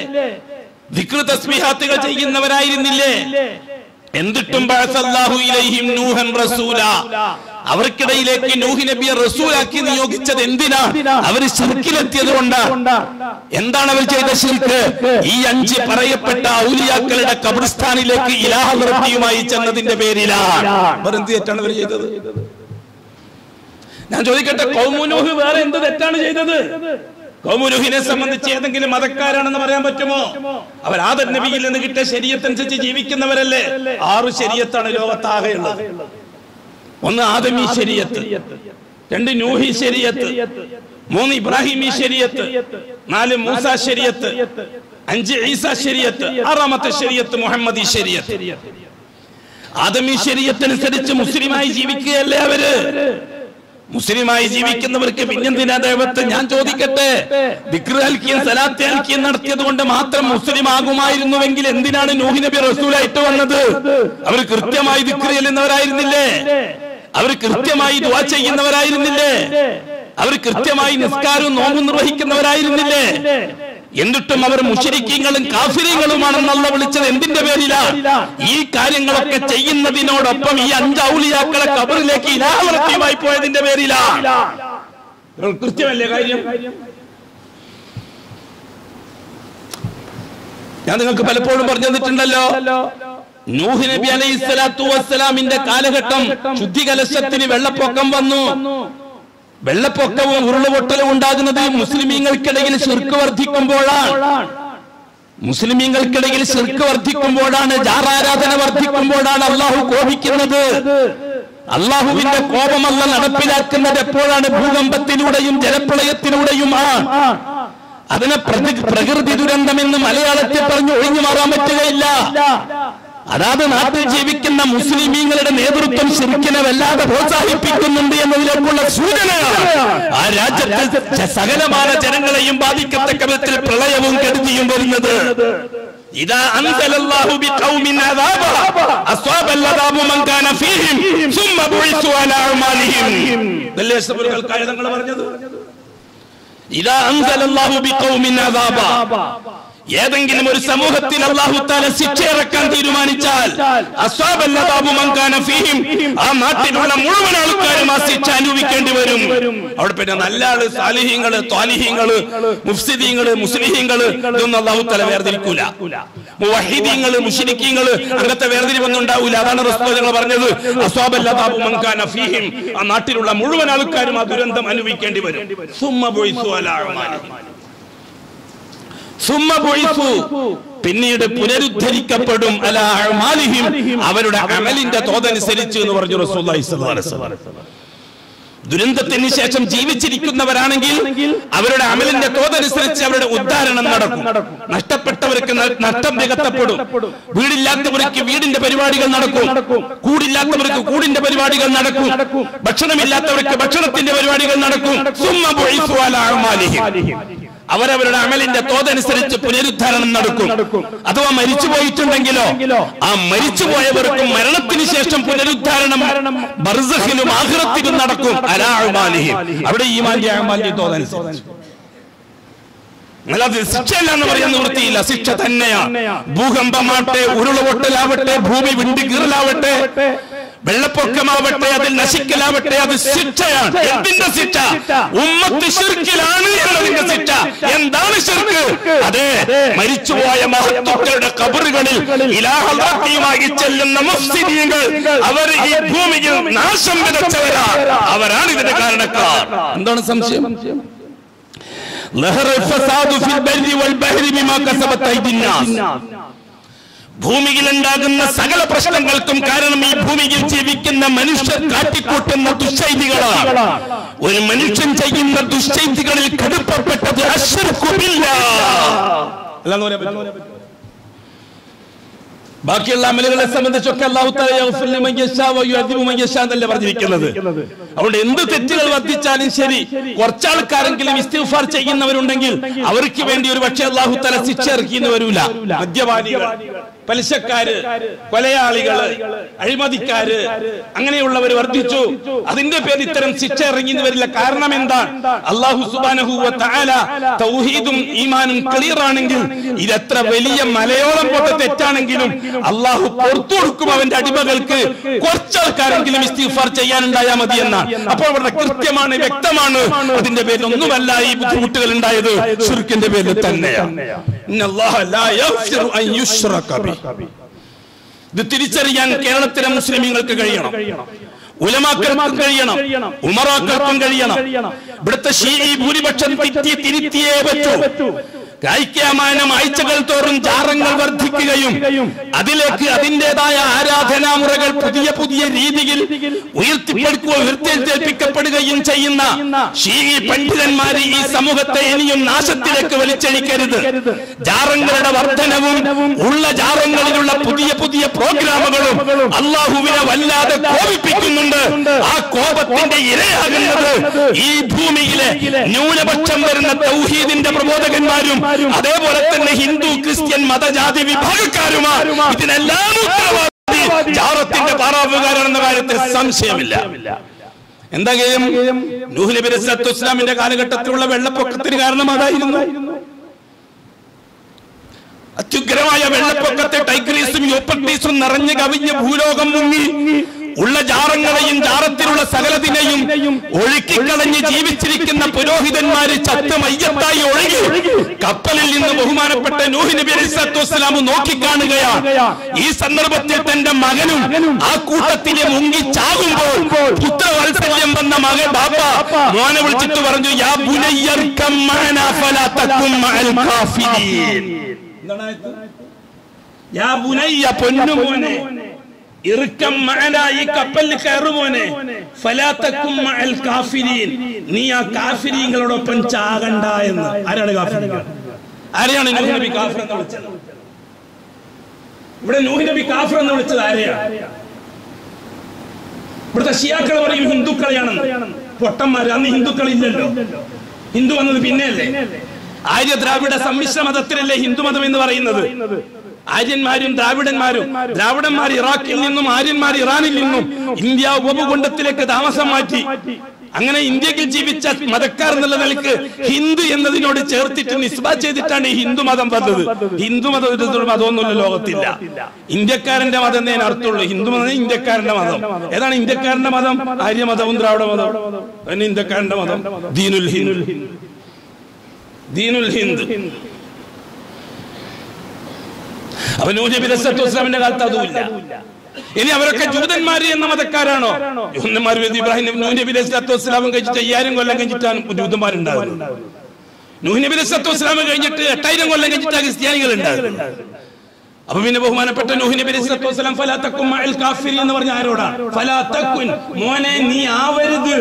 ദിക്ർ തസ്ബീഹാത്തുകൾ ചെയ്യുന്നവരായിരുന്നില്ലേ? എന്നിട്ടും ബഅസല്ലാഹു ഇലൈഹിം നൂഹൻ റസൂല, അവർക്കിടയിലേക്ക് നൂഹ് നബിയെ റസൂലാക്കി നിയോഗിച്ചത് എന്തിനാ? അവർ ശിർക്കിലെത്തിയത് കൊണ്ടാണ്. എന്താണ് അവർ ചെയ്ത ശിർക്ക്? ഈ 5 പറയപ്പെട്ട ഔലിയാക്കളുടെ ഖബർസ്ഥാനിലേക്ക് ഇലാഹവൃത്തിയുമായി ചെന്നതിന്റെ പേരിലാണ്. എന്ത് തെറ്റാണ് അവർ ചെയ്തത്? ഞാൻ ചോദിക്കട്ടെ, ഖൗമു നൂഹ് വേറെ എന്ത് തെറ്റാണ് ചെയ്തത്? ഖൗമു നൂഹിനെ സംബന്ധിച്ച് ഏതെങ്കിലും മതക്കാരാണെന്ന് പറയാൻ പറ്റുമോ? അവർ ആദം നബിയിൽ നിന്ന് കിട്ടിയ ശരീഅത്തനുസരിച്ച് ജീവിക്കുന്നവരല്ലേ? 6 ശരീഅത്താണ് ലോകത്താകെയുള്ളത്. 1 ആദമി ശരീഅത്ത്, 2 നൂഹി ശരീഅത്ത്, 3 ഇബ്രാഹിമി ശരീഅത്ത്, 4 മൂസാ ശരീഅത്ത്, 5 ഈസാ ശരീഅത്ത്, 6-മത്തെ ശരീഅത്ത് മുഹമ്മദി ശരീഅത്ത്. ആദമി ശരീഅത്തനുസരിച്ച് മുസ്ലിമായി ജീവിക്കുകയല്ലേ അവര്? മുസ്ലിമായി ജീവിക്കുന്നവർക്ക് പിന്നെന്തിനാ ദൈവത്തെ? ഞാൻ ചോദിക്കട്ടെ, ദിക്റുകൾക്കും സലാത്തുകൾക്കും നടത്തിയത് കൊണ്ട് മാത്രം മുസ്ലിം ആകുമായിരുന്നുവെങ്കിൽ എന്തിനാണ് നൂഹ് നബി റസൂലായിട്ട് വന്നത്? അവർ കൃത്യമായി ദിക്ർ ചെയ്യുന്നവരായിരുന്നില്ലേ? അവർ കൃത്യമായി ദുആ ചെയ്യുന്നവരായിരുന്നില്ലേ? അവർ കൃത്യമായി നിസ്കാരവും നോമ്പും നിർവഹിക്കുന്നവരായിരുന്നില്ലേ? എന്നിട്ടും അവർ മുശ്രിക്കീങ്ങളും കാഫിറുകളുമാണെന്നല്ല വിളിച്ചത് എന്തിന്റെ പേരിലാണ്? ഈ കാര്യങ്ങളൊക്കെ ചെയ്യുന്നതിനോടൊപ്പം ഈ 5 ഔലിയാക്കളെ ഖബറിലേക്ക് ഇലാഹവൃത്തിയുമായി പോയതിന്റെ പേരിലാണ്. കൃത്യമല്ലേ കാര്യം? ഞാൻ നിങ്ങൾക്ക് പലപ്പോഴും പറഞ്ഞു തന്നിട്ടുണ്ടല്ലോ, നൂഹ് നബി അലൈഹിസ്സലാത്തു വസ്സലാമിന്റെ കാലഘട്ടം ശുദ്ധികലശത്തിന് വെള്ളപ്പൊക്കം വന്നു. വെള്ളപ്പൊക്കവും ഉരുളുപൊട്ടലും ഉണ്ടാകുന്നത് മുസ്ലിമീങ്ങൾക്കിടയിൽ ശിർക്ക് വർദ്ധിക്കുമ്പോഴാണ്. മുസ്ലിമീങ്ങൾക്കിടയിൽ ശിർക്ക് വർദ്ധിക്കുമ്പോഴാണ്, ജാറാരാധന വർദ്ധിക്കുമ്പോഴാണ് അള്ളാഹു കോപിക്കുന്നത്. അള്ളാഹുവിന്റെ കോപമല്ല നടപ്പിലാക്കുന്നത് എപ്പോഴാണ്? ഭൂകമ്പത്തിലൂടെയും ജലപ്രളയത്തിലൂടെയുമാണ്. അതിനെ പ്രകൃതി ദുരന്തമെന്ന് മലയാളത്തിൽ പറഞ്ഞു ഒഴിഞ്ഞു മാറാൻ പറ്റുകയില്ല. അതാത് നാട്ടിൽ ജീവിക്കുന്ന മുസ്ലിമീങ്ങളുടെ നേതൃത്വം ശിർക്കിനെ വല്ലാതെ പ്രോത്സാഹിപ്പിക്കുന്നുണ്ട് എന്നതിലേക്കുള്ള സൂചനയാണ്. ആ രാജ്യത്തെ സകലമായ ജനങ്ങളെയും ബാധിക്കത്തക്ക വിധത്തിൽ പ്രളയവും കെടുതിയും വരുന്നത്. ഏതെങ്കിലും ഒരു സമൂഹത്തിൽ അല്ലാഹു തആല ശിക്ഷയിറക്കാൻ തീരുമാനിച്ചാൽ ആ നാട്ടിലുള്ള മുഴുവൻ ആൾക്കാരും വസിച്ച് അനുഭവിക്കേണ്ടി വരും. അവിടെ പിന്നെ നല്ല ആള്, സാലിഹീങ്ങള്, ത്വാലിഹീങ്ങള്, മുഫ്സിദീങ്ങള്, മുസ്ലിഹീങ്ങള് ഇതൊന്നും അല്ലാഹു തആല വേർതിരിക്കൂല. മുവഹ്ഹിദീങ്ങള്, മുശ്രിക്കീങ്ങള് അങ്ങനത്തെ വേർതിരിവൊന്നുണ്ടാവൂല. അതാണ് റസൂൽ ഞങ്ങൾ പറഞ്ഞത്, അസ്വാബല്ലാഹു മൻ കാന ഫീഹിം. ആ നാട്ടിലുള്ള മുഴുവൻ ആൾക്കാരും ആ ദുരന്തം അനുഭവിക്കേണ്ടി വരും. സുമ്മ ബുഇസു അലാ അഅ്മാലിഹിം, സുമ്മ ബുഇസു, പിന്നീട് പുനരുദ്ധരിക്കപ്പെടും അലാ അഅ്മാലിഹിം, അവരുടെ അമലിന്റെ തോതനുസരിച്ച് എന്ന് പറഞ്ഞു റസൂലുള്ളാഹി സ്വല്ലല്ലാഹു അലൈഹി വസല്ലം. ദുരന്തത്തിന് ശേഷം ജീവിച്ചിരിക്കുന്നവരാണെങ്കിൽ അവരുടെ അമലിന്റെ തോതനുസരിച്ച് അവരുടെ ഉദ്ധാരണം നടക്കും. നഷ്ടപ്പെട്ടവർക്ക് നഷ്ടം നികത്തപ്പെടും. വീടില്ലാത്തവർക്ക് വീടിന്റെ പരിപാടികൾ നടക്കും. കൂടില്ലാത്തവർക്ക് കൂടിന്റെ പരിപാടികൾ നടക്കും. ഭക്ഷണമില്ലാത്തവർക്ക് ഭക്ഷണത്തിന്റെ പരിപാടികൾ നടക്കും. അവരവരുടെ അമലിന്റെ തോതനുസരിച്ച് പുനരുദ്ധാരണം നടക്കും. അഥവാ മരിച്ചു പോയിട്ടുണ്ടെങ്കിലോ ആ മരിച്ചുപോയവർക്കും മരണത്തിന് ശേഷം പുനരുദ്ധാരണം ബർസഖിലും ആഖിറത്തിലും നടക്കും. അലാ അഅ്മാലിഹിം, അവിടെ ഈമാന്റെ അഅ്മാലിന്റെ തോതനുസരിച്ച്. അല്ലാതെ ശിക്ഷയല്ല എന്ന് പറയാൻ നിവൃത്തിയില്ല. ശിക്ഷ തന്നെയാണ്. ഭൂകമ്പമാവട്ടെ, ഉരുളപൊട്ടലാവട്ടെ, ഭൂമി വിണ്ടു കീറലാവട്ടെ, വെള്ളപ്പൊക്കമാവട്ടെ, അതിൽ നശിക്കലാവട്ടെ, അത് ശിക്ഷയാണ്. എന്തിന്റെ ശിക്ഷ? ഉമ്മത്ത് ശിർക്കിലാണ് എന്നതിന്റെ ശിക്ഷ. എന്താണ് ശിർക്ക്? അതെ, മരിച്ചുപോയ മഹത്തുക്കളുടെ ഖബറുകളിൽ ഇലാഹുമായി ചെല്ലുന്ന മുഫ്സിദീങ്ങൾ, അവർ ഈ ഭൂമിയിൽ നാശം വിതച്ചവരാണ്. അവരാണ് ഇതിന്റെ കാരണക്കാർ. എന്താണ് സംശയം? ഭൂമിയിലുണ്ടാകുന്ന സകല പ്രശ്നങ്ങൾക്കും കാരണം ഈ ഭൂമിയിൽ ജീവിക്കുന്ന മനുഷ്യർ കാട്ടിക്കൂട്ടുന്ന ദുശ്ചൈതികളാണ്. ഒരു മനുഷ്യൻ ചെയ്യുന്ന ദുശ്ചൈതികളിൽ കടുപ്പപ്പെട്ടത് അശ്ശിർക്കു ബില്ലാഹ്. ബാക്കിയുള്ള അമലുകളെ സംബന്ധിച്ചൊക്കെ അല്ലാഹു തആല യഗ്ഫിറു ലിമൻ യശാ വ യുഅദിബു മൻ യശാ എന്നല്ലേ പറഞ്ഞിരിക്കുന്നത്. അതുകൊണ്ട് എന്ത് തെറ്റുകൾ വർദ്ധിച്ചാലും ശരി, കുറച്ചാൾക്കാരെങ്കിലും ഇസ്തിഗ്ഫാർ ചെയ്യുന്നവരുണ്ടെങ്കിൽ അവർക്ക് വേണ്ടി ഒരു പക്ഷേ അല്ലാഹു തആല ശിക്ഷ ഇറക്കിയെന്ന് വരൂല. മദ്യപാനികൾ, പലിശക്കാര്, കൊലയാളികള്, അഴിമതിക്കാര്, അങ്ങനെയുള്ളവർ വർദ്ധിച്ചു. അതിന്റെ പേര് ഇത്തരം ശിക്ഷ ഇറങ്ങിയെന്ന് വരില്ല. കാരണം എന്താണ്? അല്ലാഹു സുബ്ഹാനഹു വ തആല തൗഹീദും ഈമാനും ക്ലിയർ ആണെങ്കിൽ ഇതെത്ര വലിയ മലയോളം പോലത്തെ തെറ്റാണെങ്കിലും അല്ലാഹു പുറത്തു കൊടുക്കും. അവന്റെ അടിമകൾക്ക് കുറച്ചാൾക്കാരെങ്കിലും ഇസ്തിഗ്ഫാർ ചെയ്യാനുണ്ടായാൽ മതി എന്നാണ്. അപ്പോൾ വളരെ കൃത്യമാണ്, വ്യക്തമാണ്. അതിന്റെ പേരിൽ ഒന്നുമല്ല ഈ ബുദ്ധിമുട്ടുകൾ ഉണ്ടായത്, ശിർക്കിന്റെ പേരിൽ തന്നെയാണ്. ഇന്നല്ലാഹു ലാ യഗ്ഫിറു അൻ യുശ്റക ബിഹി. ഇത് തിരിച്ചറിയാൻ കേരളത്തിലെ മുസ്ലിമീങ്ങൾക്ക് കഴിയണം, ഉലമാക്കൾക്കും കഴിയണം, ഉമറാക്കൾക്കും കഴിയണം. ഇവിടുത്തെ ശീഈ ഭൂരിപക്ഷം തെറ്റി തിരുത്തിയേ പറ്റൂ. ൈക്യമാനം ആഴ്ചകൾ തോറും ജാറങ്ങൾ വർദ്ധിക്കുകയും അതിലേക്ക് അതിൻ്റെതായ ആരാധനാമുറകൾ പുതിയ പുതിയ രീതിയിൽ ഉയർത്തിപ്പിക്കപ്പെടുകയും ചെയ്യുന്ന ശീഈ പണ്ഡിതന്മാർ ഈ സമൂഹത്തെ ഇനിയും നാശത്തിലേക്ക് വലിച്ചഴിക്കരുത്. ജാറങ്ങളുടെ വർധനവും ഉള്ള ജാറങ്ങളിലുള്ള പുതിയ പുതിയ പ്രോഗ്രാമുകളും അല്ലാഹുവിനെ വല്ലാതെ കോപിപ്പിക്കുന്നുണ്ട്. ആ കോപത്തിന്റെ ഇരയാകുന്നത് ഈ ഭൂമിയിലെ ന്യൂനപക്ഷം വരുന്ന തൗഹീദിന്റെ പ്രബോധകന്മാരും അതേപോലെ തന്നെ ഹിന്ദു, ക്രിസ്ത്യൻ മതജാതി വിഭാഗക്കാരുമാണ്. ഇതിനെല്ലാം ഉത്തരവാദി ജാറത്തിന്റെ പാറാവുകാരാണെന്ന കാര്യത്തിൽ സംശയമില്ല. എന്തെങ്കിലും നൂഹ് നബി അലൈഹിസ്സലാത്തു വസ്സലാമിന്റെ കാലഘട്ടത്തിലുള്ള വെള്ളപ്പൊക്കത്തിന് കാരണമായിരുന്നു. അത്യുഗ്രമായ വെള്ളപ്പൊക്കത്തെ ടൈഗ്രീസും യൂഫ്രട്ടീസും നിറഞ്ഞു കവിഞ്ഞ് ഭൂലോകം മുങ്ങി. ഉള്ള ജാറങ്ങളെയും ജാറത്തിലുള്ള സകലതിനെയും ഒഴുക്കിക്കളഞ്ഞ് ജീവിച്ചിരിക്കുന്ന പുരോഹിതന്മാര് ചത്ത് മയ്യത്തായി ഒഴുകി. കപ്പലിൽ നിന്ന് ബഹുമാനപ്പെട്ട നൂഹ് നബി അലൈഹിസ്സലാത്തു വസ്സലാം നോക്കിക്കാണുകയാണ്. ഈ സന്ദർഭത്തിൽ തന്റെ മകനും ആ കൂട്ടത്തിലെ മുങ്ങി ചാകുമ്പോൾ പുത്രവാത്സല്യം വന്ന മകൻ ബാപ്പ മോനെ വിളിച്ചിട്ട് പറഞ്ഞു, യാ ബുനയ്യർകം മഅനാ ഫലാ തകും മഅൽ കാഫിരീൻ. യാ ബുനയ്യ, പൊന്നു മോനെ, ഇർകം മഅനാ, ഈ കപ്പലിൽ കയറുമോനെ, ഫലാ തകും മഅൽ കാഫിരീൻ, നീ ആ കാഫിരീങ്ങളോടൊപ്പം ചാകണ്ട എന്ന്. ആരാണ് കാഫിരീങ്ങൾ? ആരെയാണ് നൂഹ് നബി കാഫിർ എന്ന് വിളിച്ചത്? ഇവിടെ നൂഹ് നബി കാഫിർ എന്ന് വിളിച്ചത് ആരെയാണ്? ഇവിടുത്തെ ശിയാക്കൾ പറയും ഹിന്ദുക്കളെയാണെന്ന്. പൊട്ടന്മാർ, അന്ന് ഹിന്ദുക്കളില്ലല്ലോ. ഹിന്ദു വന്നത് പിന്നെയല്ലേ? ആര്യ ദ്രാവിഡ സമ്മിശ്ര മതത്തിലല്ലേ ഹിന്ദുമതം എന്ന് പറയുന്നത്? ആര്യന്മാരും ദ്രാവിഡന്മാരും, ദ്രാവിഡന്മാർ ഇറാഖിൽ നിന്നും ആര്യന്മാർ ഇറാനിൽ നിന്നും ഇന്ത്യ ഉപഭൂഖണ്ഡത്തിലേക്ക് താമസം മാറ്റി അങ്ങനെ ഇന്ത്യയിൽ ജീവിച്ച മതക്കാർ എന്നുള്ള നിലയ്ക്ക് ഹിന്ദു എന്നതിനോട് ചേർത്തിട്ട് നിസ്ബ ചെയ്തിട്ടാണ് ഈ ഹിന്ദു മതം വന്നത്. ഹിന്ദു മതം ഒരു മതമൊന്നുമില്ല ലോകത്തില്ല. ഇന്ത്യക്കാരന്റെ മതം എന്നേ അർത്ഥമുള്ളൂ. ഹിന്ദു മതം ഇന്ത്യക്കാരന്റെ മതം. ഏതാണ് ഇന്ത്യക്കാരന്റെ മതം? ആര്യമതവും ദ്രാവിഡ മതം തന്നെ. ഇന്ത്യക്കാരന്റെ മതം ദീനുൽ ഹിന്ദ്, ദീനുൽ ഹിന്ദ്. അപ്പൊ നൂഹ് നബി അലൈഹിസ്സലാത്തു വസ്സലാമിന്റെ കാലത്ത് അതുമില്ല. ഇനി അവരൊക്കെ ജൂതന്മാര് എന്ന മതക്കാരാണോ? ജൂതന്മാർ ഇബ്രാഹിം നൂഹ് നബി അലൈഹിസ്സലാത്തു വസ്സലാം കഴിഞ്ഞിട്ട് 5000 കൊല്ലം കഴിഞ്ഞിട്ടാണ് ജൂതന്മാരുണ്ടാകുന്നത്. നൂഹ് നബി അലൈഹിസ്സലാത്തു വസ്സലാം കഴിഞ്ഞിട്ട് 8000 കൊല്ലം കഴിഞ്ഞിട്ടാണ് ക്രിസ്ത്യാനികൾ ഉണ്ടാകുന്നത്. അപ്പൊ പിന്നെ ബഹുമാനപ്പെട്ട നൂഹ് നബി അലൈഹിസ്സലാത്തു വസ്സലാം ഫലാ തകുൻ മഅൽ കാഫിരീൻ എന്ന് പറഞ്ഞ ആരോടാണ്? ഫലാ തകുൻ, മോനെ നീ ആവരുത്,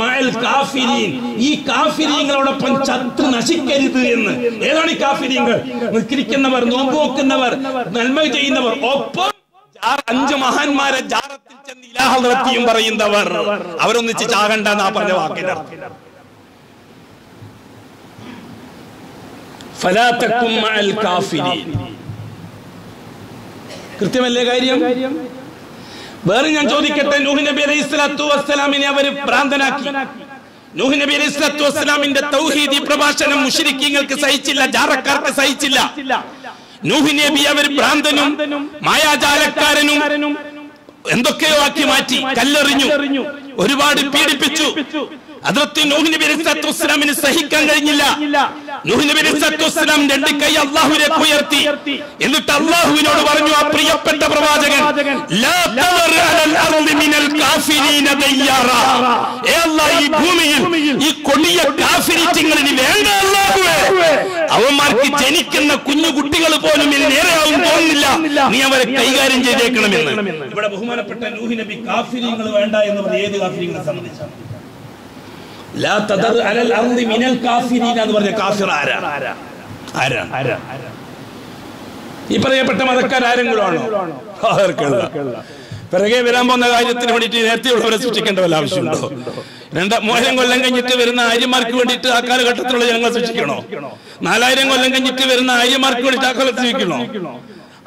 മഅൽ കാഫിരീൻ, ഈ കാഫിരീങ്ങളോടൊപ്പം ചത്ത് നശിക്കരുത് എന്ന്. ഏതാണ് ഈ കാഫിരീങ്ങൾ? നിസ്കരിക്കുന്നവർ, നോമ്പ് നോക്കുന്നവർ, നന്മ ചെയ്യുന്നവർ, ഒപ്പം 5 മഹാന്മാരെ ജാറത്തിൽ ചെന്ന് ഇലാഹുറത്തിയും പറയുന്നവർ, അവരൊന്നിച്ച് ചാകണ്ടെന്നാ പറഞ്ഞ വാക്കിന്റെ അർത്ഥം. ഫലാ തകുൻ മഅൽ കാഫിരീൻ. കൃത്യമല്ലേ കാര്യം? വേറെ ഞാൻ ചോദിക്കട്ടെ, നൂഹ് നബി അലൈഹിസ്സലാത്തു വസ്സലാമിനെ അവര് ഭ്രാന്തനാക്കി. നൂഹ് നബി അലൈഹിസ്സലാത്തു വസ്സലാമിന്റെ തൗഹീദി പ്രഭാഷണം മുശ്രിക്കീങ്ങൾക്ക് സഹിച്ചില്ല, ജാറക്കാർക്ക് സഹിച്ചില്ല. നൂഹ് നബി അവര് ഭ്രാന്തനും മായാജാലക്കാരനും എന്തൊക്കെയോ ആക്കി മാറ്റി, കല്ലെറിഞ്ഞു, ഒരുപാട് പീഡിപ്പിച്ചു. ഹദ്റത്ത് നൂഹ് നബി അലൈഹിസ്സലാത്തു വസ്സലാമിനെ സഹിക്കാൻ കഴിഞ്ഞില്ല. നൂഹ് നബി അലൈഹിസ്സലാത്തു വസ്സലാം രണ്ട് കൈ അല്ലാഹുവിലേക്ക് ഉയർത്തി, എന്നിട്ട് അല്ലാഹുവിനോട് പറഞ്ഞു, ആ പ്രിയപ്പെട്ട പ്രവാചകൻ, ലാ തദർ അലൽ അർളി മിനൽ കാഫിരീന ദയ്യാറ, ഏ അല്ലാഹ്, ഈ ഭൂമിയിൽ ഈ കൊടിയ കാഫിരീറ്റുകളെ നീ വേണ്ട അല്ലാഹുവേ, അവന്മാർക്ക് ജനിക്കുന്ന കുഞ്ഞു കുട്ടികൾ പോലും ഇനി നേരെയാവും തോന്നുന്നില്ല, നീ അവരെ കൈകാര്യം ചെയ്തേക്കണമെന്ന്. ഇവിടെ ബഹുമാനപ്പെട്ട നൂഹ് നബി കാഫിരീങ്ങൾ വേണ്ട എന്ന് പറഞ്ഞ ഏത് കാഫിരീങ്ങളെ സംബന്ധിച്ചാണ്? ലാ തദർ അലൽ അർളി മിനൽ കാഫിരീന എന്ന് പറഞ്ഞ കാഫിർ ആരാണ്? ഈ പറയപ്പെട്ട മതക്കാർ ആരെങ്കിലും ആണോ? പിറകെ വരാൻ പോകുന്ന കാര്യത്തിന് വേണ്ടിയിട്ട് നേരത്തെ ഉള്ളവരെ സൂക്ഷിക്കേണ്ട വല്ല ആവശ്യമുണ്ടോ? 2000 കൊല്ലം കഴിഞ്ഞിട്ട് വരുന്ന ആര്യന്മാർക്ക് വേണ്ടിയിട്ട് ആ കാലഘട്ടത്തിലുള്ള ജനങ്ങളെ സൂക്ഷിക്കണോ? 4000 കൊല്ലം കഴിഞ്ഞിട്ട് വരുന്ന ആര്യന്മാർക്ക് വേണ്ടിയിട്ട് ആ കാലത്ത് സൂക്ഷിക്കണോ?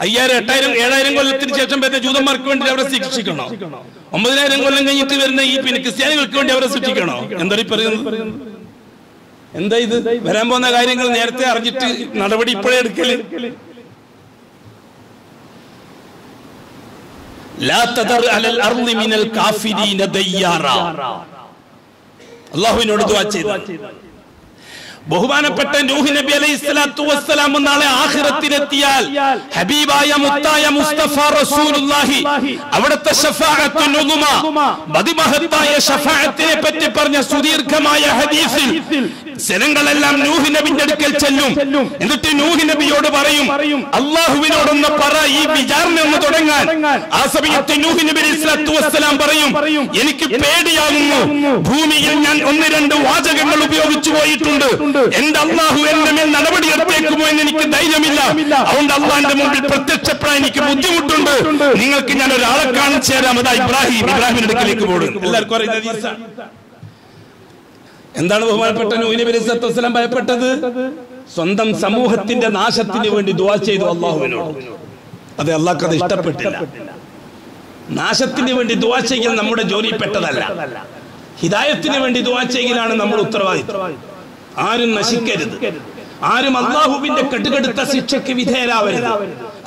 5000, 8000, 7000 കൊല്ലത്തിന് ശേഷം വരുന്ന ജൂതന്മാർക്ക് വേണ്ടി അവരെ ശിക്ഷിക്കണോ? 9000 കൊല്ലം കഴിഞ്ഞിട്ട് വരുന്ന ഈ പിന്നെ ക്രിസ്ത്യാനികൾക്ക് വേണ്ടി അവരെ ശിക്ഷിക്കണോ? എന്തായി പറയുന്നത്? എന്താ ഇത്? വരാൻ പോകുന്ന കാര്യങ്ങൾ നേരത്തെ അറിഞ്ഞിട്ട് നടപടി ഇപ്പോഴേ എടുക്കല്. ലാ തദർ അലൽ അർളി മിനൽ കാഫിരീന ദയ്യാറ, അല്ലാഹുവിനോട് ദുആ ചെയ്തു. ബഹുമാനപ്പെട്ട നൂഹ് നബി അലൈഹിസ്സലാത്തു വസ്സലാം നാളെ ആഖിറത്തിലെത്തിയാൽ ഹബീബായ മുത്തായ മുസ്തഫ റസൂലുള്ളാഹി അവിടത്തെ ശഫാഅത്തുൽ ഉദുമ ബദിമഹത്തായ ശഫാഅത്തിനെ പറ്റി പറഞ്ഞ സുദീർഘമായ ഹദീസിൽ ജനങ്ങളെല്ലാം നൂഹ് നബിയുടെ അടുക്കൽ ചെല്ലും. എന്നിട്ട് നൂഹ് നബിയോട് പറയും, അല്ലാഹുവിനോടൊന്ന് പറ ഈ വിചാരണ ഒന്ന് തുടങ്ങാൻ. ആ സമയത്ത് നൂഹ് നബി അലൈഹിസ്സലാത്തു വസ്സലാം പറയും, എനിക്ക് പേടിയാകുന്നു, ഭൂമിയിൽ ഞാൻ 1-2 വാചകങ്ങൾ ഉപയോഗിച്ചു പോയിട്ടുണ്ട്, എന്റെ അള്ളാഹു എന്റെ മേൽ നടപടിയെടുത്തേക്കുമോ എന്ന് എനിക്ക് ധൈര്യമില്ല, അതുകൊണ്ട് അള്ളാഹിന്റെ മുമ്പിൽ പ്രത്യക്ഷപ്പെടാൻ എനിക്ക് ബുദ്ധിമുട്ടുണ്ട്, നിങ്ങൾക്ക് ഞാൻ ഒരാളെ കാണിച്ചു തരാം, അതാ ഇബ്രാഹിമിന്റെ അടുക്കലേക്ക് പോകും. എല്ലാവർക്കും എന്താണ് ബഹുമാനപ്പെട്ട നൂഹ് നബി അലൈഹിസ്സലാത്തു വസ്സലാം ഭയപ്പെട്ടത്? സ്വന്തം സമൂഹത്തിന്റെ നാശത്തിന് വേണ്ടി ദുആ ചെയ്തു അള്ളാഹുവിനോട്. അതെ, അള്ളാഹ്ക്ക് അത് ഇഷ്ടപ്പെട്ടില്ല. നാശത്തിന് വേണ്ടി ദുആ ചെയ്യൽ നമ്മുടെ ജോലി പെട്ടതല്ല. ഹിദായത്തിന് വേണ്ടി ദുആ ചെയ്യലാണ് നമ്മുടെ ഉത്തരവാദിത്വം. ആരും നശിക്കരുത്, ആരും അള്ളാഹുവിന്റെ കെട്ടുകെടുത്ത ശിക്ഷയ്ക്ക് വിധേയരാവരുത്.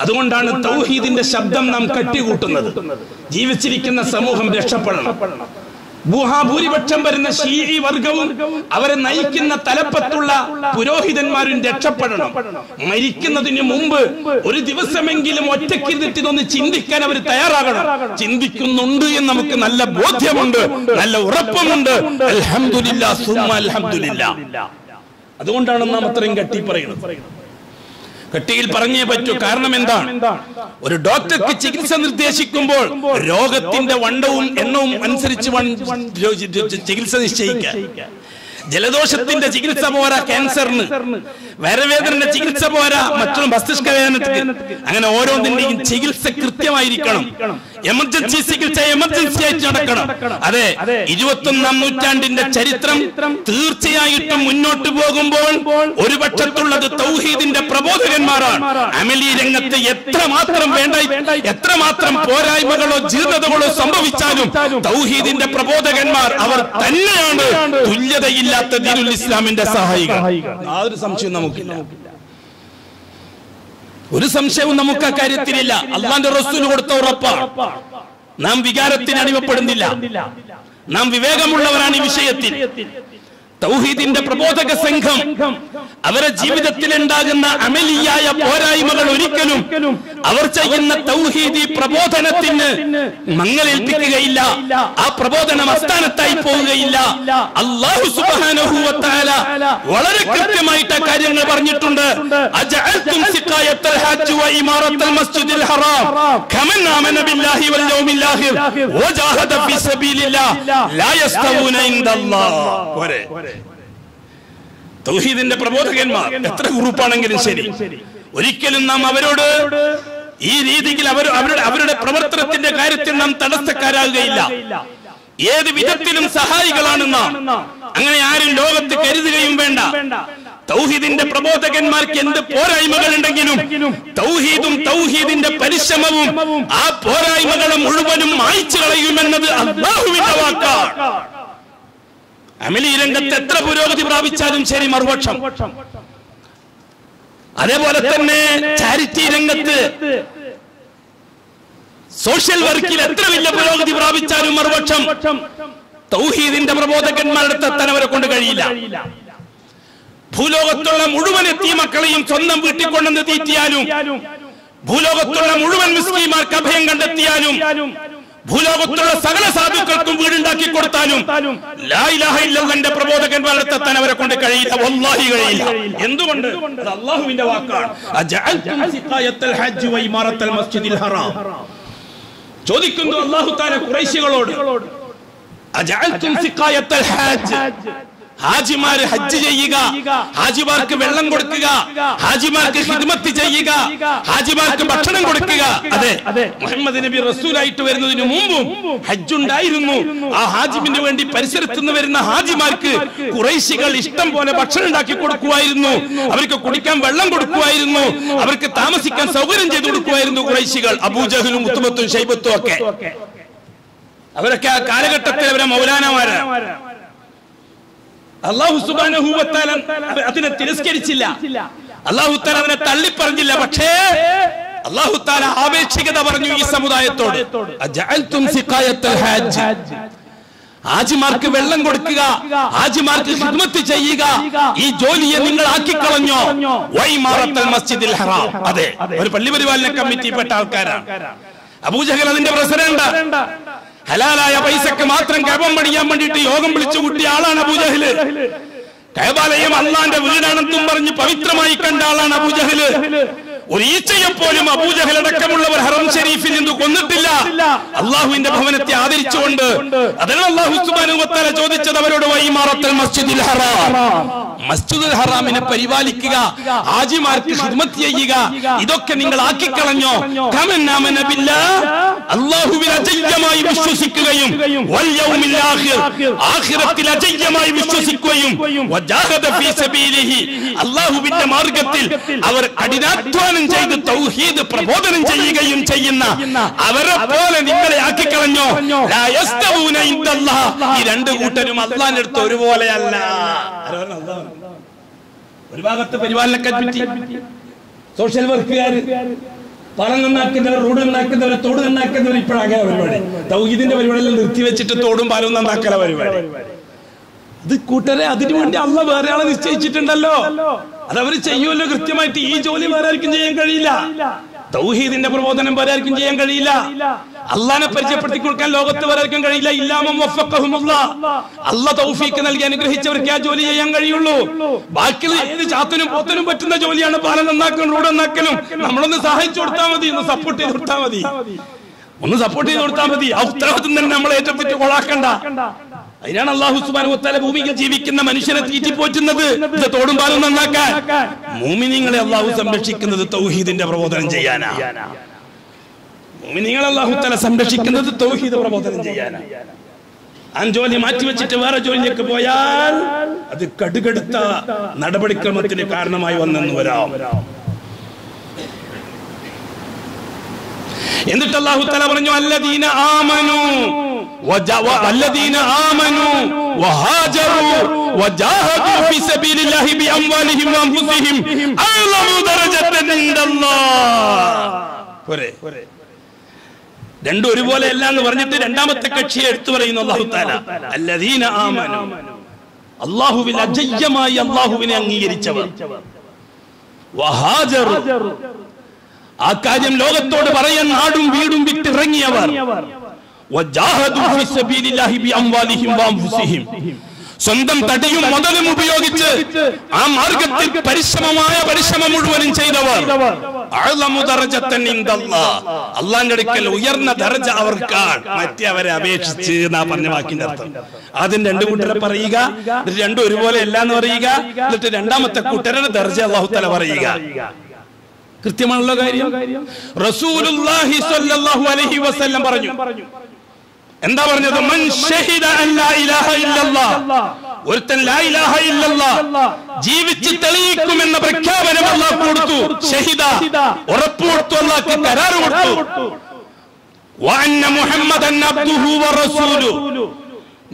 അതുകൊണ്ടാണ് തൗഹീദിന്റെ ശബ്ദം നാം കെട്ടികൂട്ടുന്നത്. ജീവിച്ചിരിക്കുന്ന സമൂഹം രക്ഷപ്പെടണം. ഭൂരിപക്ഷം വരുന്ന ശീഈ വർഗവും അവരെ നയിക്കുന്ന തലപ്പത്തുള്ള പുരോഹിതന്മാരും രക്ഷപ്പെടണം. മരിക്കുന്നതിന് മുമ്പ് ഒരു ദിവസമെങ്കിലും ഒറ്റക്കിരുന്നിട്ടൊന്ന് ചിന്തിക്കാൻ അവർ തയ്യാറാകണം. ചിന്തിക്കുന്നുണ്ട് എന്ന് നമുക്ക് നല്ല ബോധ്യമുണ്ട്, നല്ല ഉറപ്പുമുണ്ട്. അൽഹംദുലില്ലാഹ് സുമ്മ അൽഹംദുലില്ലാഹ്. അതുകൊണ്ടാണ് നാം അത്രയും കെട്ടി പറയുന്നത്. കെട്ടിയിൽ പറഞ്ഞേ പറ്റൂ. കാരണം എന്താണ്? ഒരു ഡോക്ടർക്ക് ചികിത്സ നിർദ്ദേശിക്കുമ്പോൾ രോഗത്തിന്റെ വണ്ണവും എണ്ണവും അനുസരിച്ച് ചികിത്സ നിശ്ചയിക്കുക. ജലദോഷത്തിന്റെ ചികിത്സ പോരാ ക്യാൻസറിന്, വയറുവേദനയുടെ ചികിത്സ പോരാ മറ്റൊരു മസ്തിഷ്ക വേദനത്തിന്, അങ്ങനെ ഓരോന്നിന്റെയും ചികിത്സ കൃത്യമായിരിക്കണം. emergency secretary, emergency Janakana. Are they Idutum Namutan in the Charitram, Turcia, Munot to Bogumbol, Uriba Chatula, the Tauhid in the Praboda and Mara, Amelie Rengat, Yetramatram Vendai, Yetramatram, Porai, Bagalo, Jirda, the Bolo, Sambavichadum, Tauhid in the Praboda and Mara, our Tanyan, Tulia, the Ilata, the Islam in the Sahaga. Some show Namuka Karitirilla, Alanda Rosul or Torapa Nam Vigaratina Purandilla Nam Vivega Mulavani Vishayatil Tauhid in the Propotaka Sankham Avera Jivita Tilendagana, Amelia, Pora Imanurikanum, Avercha in the Tauhidi, Propotanatin, Mangal Pikaila, A Propotana Mastana Taipoila, Allah Subhanahu wa Ta'ala, Walarikamaita Kajan Barnitunda, Ajaltum Sikaya Talhajua Imarat al Masjid al Haram, Kamana Manabillahi will know Milahir, Wajahada Fisabilila, Layastawuna in the law. Tauhid in the Prabodaganma, Etra Rupanangan City. Urikil Namaveroda, Idi Averada Promoter in the Garitinam Tanasakara Gaila. Yea, the Vidatinum Sahai Galanana, Angari Log of the Kerizim Benda. Tauhid in the Prabodaganmark and the Pora Imagalandaginum. Tauhid in the Parishamavum. A Pora Imagalam Urbanum, my children, Allah with our Amelie and the Tetrapuro, the Ravichadam Cherim or Watcham. Adevatan charity and social work in the Ravichadam or Watcham. Tauhid in the Rabodakan Malata Tanavakondagarila. Pulogotola Muruman Timakali and Sondam Vitikon and the Tianum. Pulogotola Muruman Muslim are Kabhang and the Tianum. Bulagotola Sagala Sadu Kurundaki Kortanum, Laila Hill and the Provoda and Valatana Kondakari, Wallahi, Hindu, Allah in the Wakar, Ajayatel Hadjua Maratal Masjidil Haram, Jodikundo Allah Tana Kuraishi Lord, Ajayatum Sikayatel Hadj. Hajimar Hajiga, Hajibar Kavelan Gortiga, Hajimar Kidmati Jayiga, Hajimar Kabatan Gortiga, Mohammed Nabi Rasulai to Erdu in Mumbu, Hajundai Rumu, a Hajimin and the Perser to Navarina Hajimar, Kuresigal Istambo and Batanaki Kurkuairno, America Kurikam Valangor Kuairno, America Tamasikan Savar and Jedu Kuairno Kuresigal, Abuja Humutu Shabotoke, America Karagata Maulana. Allah Subhanahu wa Ta'ala atina tiraskarichilla Allahu Ta'ala avane thalli paranjilla pakshe Allahu Ta'ala aaveshikada paranju ee samudayathodu aj'altum siqayatal hajj ഹാജിമാർക്ക് വെള്ളം കൊടുക്കുക ഹാജിമാർക്ക് ഖിദ്മത്ത് ചെയ്യുക ഈ ജോലിയെ നിങ്ങൾ ആക്കി കളഞ്ഞോ വൈമാറത്തൽ മസ്ജിദിൽ ഹറാം അതെ ഒരു പള്ളി പരിപാലന കമ്മിറ്റിപ്പെട്ട ആൾക്കാരാണ് അബൂജഹൽ അതിന്റെ പ്രസിഡന്റ് ഹലാലായ പൈസക്ക് മാത്രം കഅബ പണിയാൻ വേണ്ടിട്ട് യോഗം വിളിച്ചു കൂട്ടിയ ആളാണ് അബൂജഹൽ കഅബാലയം അല്ലാഹുവിന്റെ വീടാണെന്നും പറഞ്ഞു പവിത്രമായി കണ്ട ആളാണ് അബൂജഹൽ ഒരു ഈച്ചയെ പോലും അബൂജഹൽ അടക്കമുള്ളവർ ഹറം ശരീഫിൽ നിന്ന് കൊന്നിട്ടില്ല അല്ലാഹുവിന്റെ ഭവനത്തെ ആദരിച്ചുകൊണ്ട് അതാണ് അല്ലാഹു സുബ്ഹാനഹു വ തആല ചോദിച്ചത് അവരോട് വൈമാറത്തൽ മസ്ജിദിൽ ഹറാം മസ്ജിദുൽ ഹറാമിനെ പരിപാലിക്കുക ഹാജിമാർക്ക് ഖിദ്മത്ത് ചെയ്യുക ഇതൊക്കെ നിങ്ങൾ ആക്കി കളഞ്ഞോ കമന്നാമന ബില്ലാഹ് അല്ലാഹുവിൽ അജയ്യമായി വിശ്വസിക്കുകയും വൽ യൗമിൽ ആഖിർ ആഖിറത്തിൽ അജയ്യമായി വിശ്വസിക്കുകയും വജാഹദ ഫീ സബീലിഹി അല്ലാഹുവിന്റെ മാർഗ്ഗത്തിൽ അവർ കഠിനാധ്വാനം ചെയ്തു തൗഹീദ് പ്രബോധനം ചെയ്യുകയും ചെയ്യുന്ന അവരെ പോലെ നിങ്ങളെ ആക്കി കളഞ്ഞോ ലാ യസ്തവൂന ഇൻദല്ലാഹ് ഈ രണ്ട് കൂട്ടരും അല്ലാഹുവിന്റെ അടുത്ത് ഒരുപോലെയല്ല ഒരു ഭാഗത്തെ പരിപാലന കമ്മിറ്റി സോഷ്യൽ വർക്കുകാർ പണം നന്നാക്കുന്നവർ റോഡ് നന്നാക്കുന്നവർ തോട് നന്നാക്കുന്നവർ ഇപ്പോഴാകെ പരിപാടി തൗഹീദിന്റെ പരിപാടിയെല്ലാം നിർത്തിവെച്ചിട്ട് തോടും പാലവും നന്നാക്കല പരിപാടി ഇത് കൂട്ടരെ അതിനു വേണ്ടി അല്ലാഹു വേറെ ആളെ നിശ്ചയിച്ചിട്ടുണ്ടല്ലോ അതവര് ചെയ്യുമല്ലോ കൃത്യമായിട്ട് ഈ ജോലി വേറെ ആർക്കും ചെയ്യാൻ കഴിയില്ല തൗഹീദിന്റെ പ്രബോധനം വേറെ ആർക്കും ചെയ്യാൻ കഴിയില്ല അല്ലാഹുവിനെ പരിചയപ്പെടുത്തി കൊടുക്കാൻ ലോകത്ത് വേറെ ആർക്കും കഴിയില്ല ഇല്ലാമം വഫഖഹുമുല്ലാഹ് അല്ലാഹു തൗഫീഖ് നൽകി അനുഗ്രഹിച്ചവർക്ക് ആ ജോലി ചെയ്യാൻ കഴിയുള്ളൂ ബാക്കിയുള്ള ഏത് ചാത്തനും പോത്തനും പറ്റുന്ന ജോലിയാണ് പാലം നന്നാക്കലും റോഡ് നന്നാക്കലും നമ്മളൊന്ന് സഹായിച്ചു കൊടുത്താൽ മതി ഒന്ന് സപ്പോർട്ട് ചെയ്ത് കൊടുത്താൽ മതി ആ ഉത്തരവാദിത്തം തന്നെ നമ്മളെ ഏറ്റെടുത്തിട്ട് കൊളാക്കണ്ട അതിനാണ് അല്ലാഹു സുബ്ഹാനഹു വ തആല ഭൂമിയിൽ ജീവിക്കുന്ന മനുഷ്യനെ തീറ്റിപ്പോറ്റുന്നത് തോടും പാലും നന്നാക്കാൻ മുഅ്മിനീങ്ങളെ അല്ലാഹു സംരക്ഷിക്കുന്നത് തൗഹീദിന്റെ പ്രബോധനം ചെയ്യാനാണ് മുഅ്മിനീങ്ങളെ അല്ലാഹു തആല സംരക്ഷിക്കുന്നത് തൗഹീദ് പ്രബോധനം ചെയ്യാനാണ്. ആ ജോലി മാറ്റിവെച്ചിട്ട് വേറെ ജോലിയിലേക്ക് പോയാൽ അത് കടുകടുത്ത നടപടിക്രമത്തിന് കാരണമായി വന്നെന്ന് വരാം. എന്നിട്ട് അല്ലാഹു തആല പറഞ്ഞു അല്ലദീന ആമനു വല്ലദീന ആമനു വഹാജറു വജാഹദു ഫീ സബീലില്ലാഹി ബിഅംവാലിഹിം വഅൻഫുസിഹിം അഅ്ലമു ദറജതൻ ഇൻദല്ലാഹ്. പോരെ, രണ്ടും ഒരുപോലെ അല്ല എന്ന് പറഞ്ഞിട്ട് രണ്ടാമത്തെ കക്ഷിയെ എടുത്തു പറയുന്നു അല്ലാഹു തആല. അല്ലദീന ആമനു, അല്ലാഹുവിൽ അജയ്യമായി അല്ലാഹുവിനെ അംഗീകരിച്ചവർ, വഹാജറു, ആ കാര്യം ലോകത്തോട് പറയാൻ നാടും വീടും വിട്ടിറങ്ങിയവർ, വജാഹദു ഫീ സബീലില്ലാഹി ബിഅംവാലിഹിം വഅൻഫുസിഹിം, സ്വന്തം തടിയും മുതലും ഉപയോഗിച്ച് ആ മാർഗത്തിൽ പരിശ്രമം മുഴുവനും ചെയ്തവർ, അഅ്ലമു ദറജതൻ ഇൻദല്ലാഹ്, അല്ലാഹുവിന്റെ അടുക്കൽ ഉയർന്ന ദർജ അവർക്കാണ് മറ്റവരെ അപേക്ഷിച്ച് എന്നാ പറഞ്ഞ വാക്കിന്റെ അർത്ഥം. ആദ്യം രണ്ടു കൂട്ടരെ പറയുക, രണ്ടും ഒരുപോലെ അല്ല എന്ന് പറയുക, എന്നിട്ട് രണ്ടാമത്തെ കൂട്ടരുടെ ദർജ അല്ലാഹു തആല പറയുക. കൃത്യമാണല്ലോ കാര്യം. റസൂലുള്ളാഹി സ്വല്ലല്ലാഹു അലൈഹി വസല്ലം പറഞ്ഞു, എന്താ പറഞ്ഞത്? മൻ ഷഹിദ അല്ലാ ഇലാഹ ഇല്ലല്ലാഹ്, ഒരുത്തൻ ലാ ഇലാഹ ഇല്ലല്ലാഹ് ജീവിച്ച് തെളിയിക്കുമെന്ന പ്രഖ്യാപനം അല്ലാഹു കൊടുത്തു. ഷഹിദ ഉറപ്പ് കൊടുത്തു, അല്ലാഹു കരാർ കൊടുത്തു. വഅന്ന മുഹമ്മദൻ അബ്ദുഹു വറസൂലുഹു,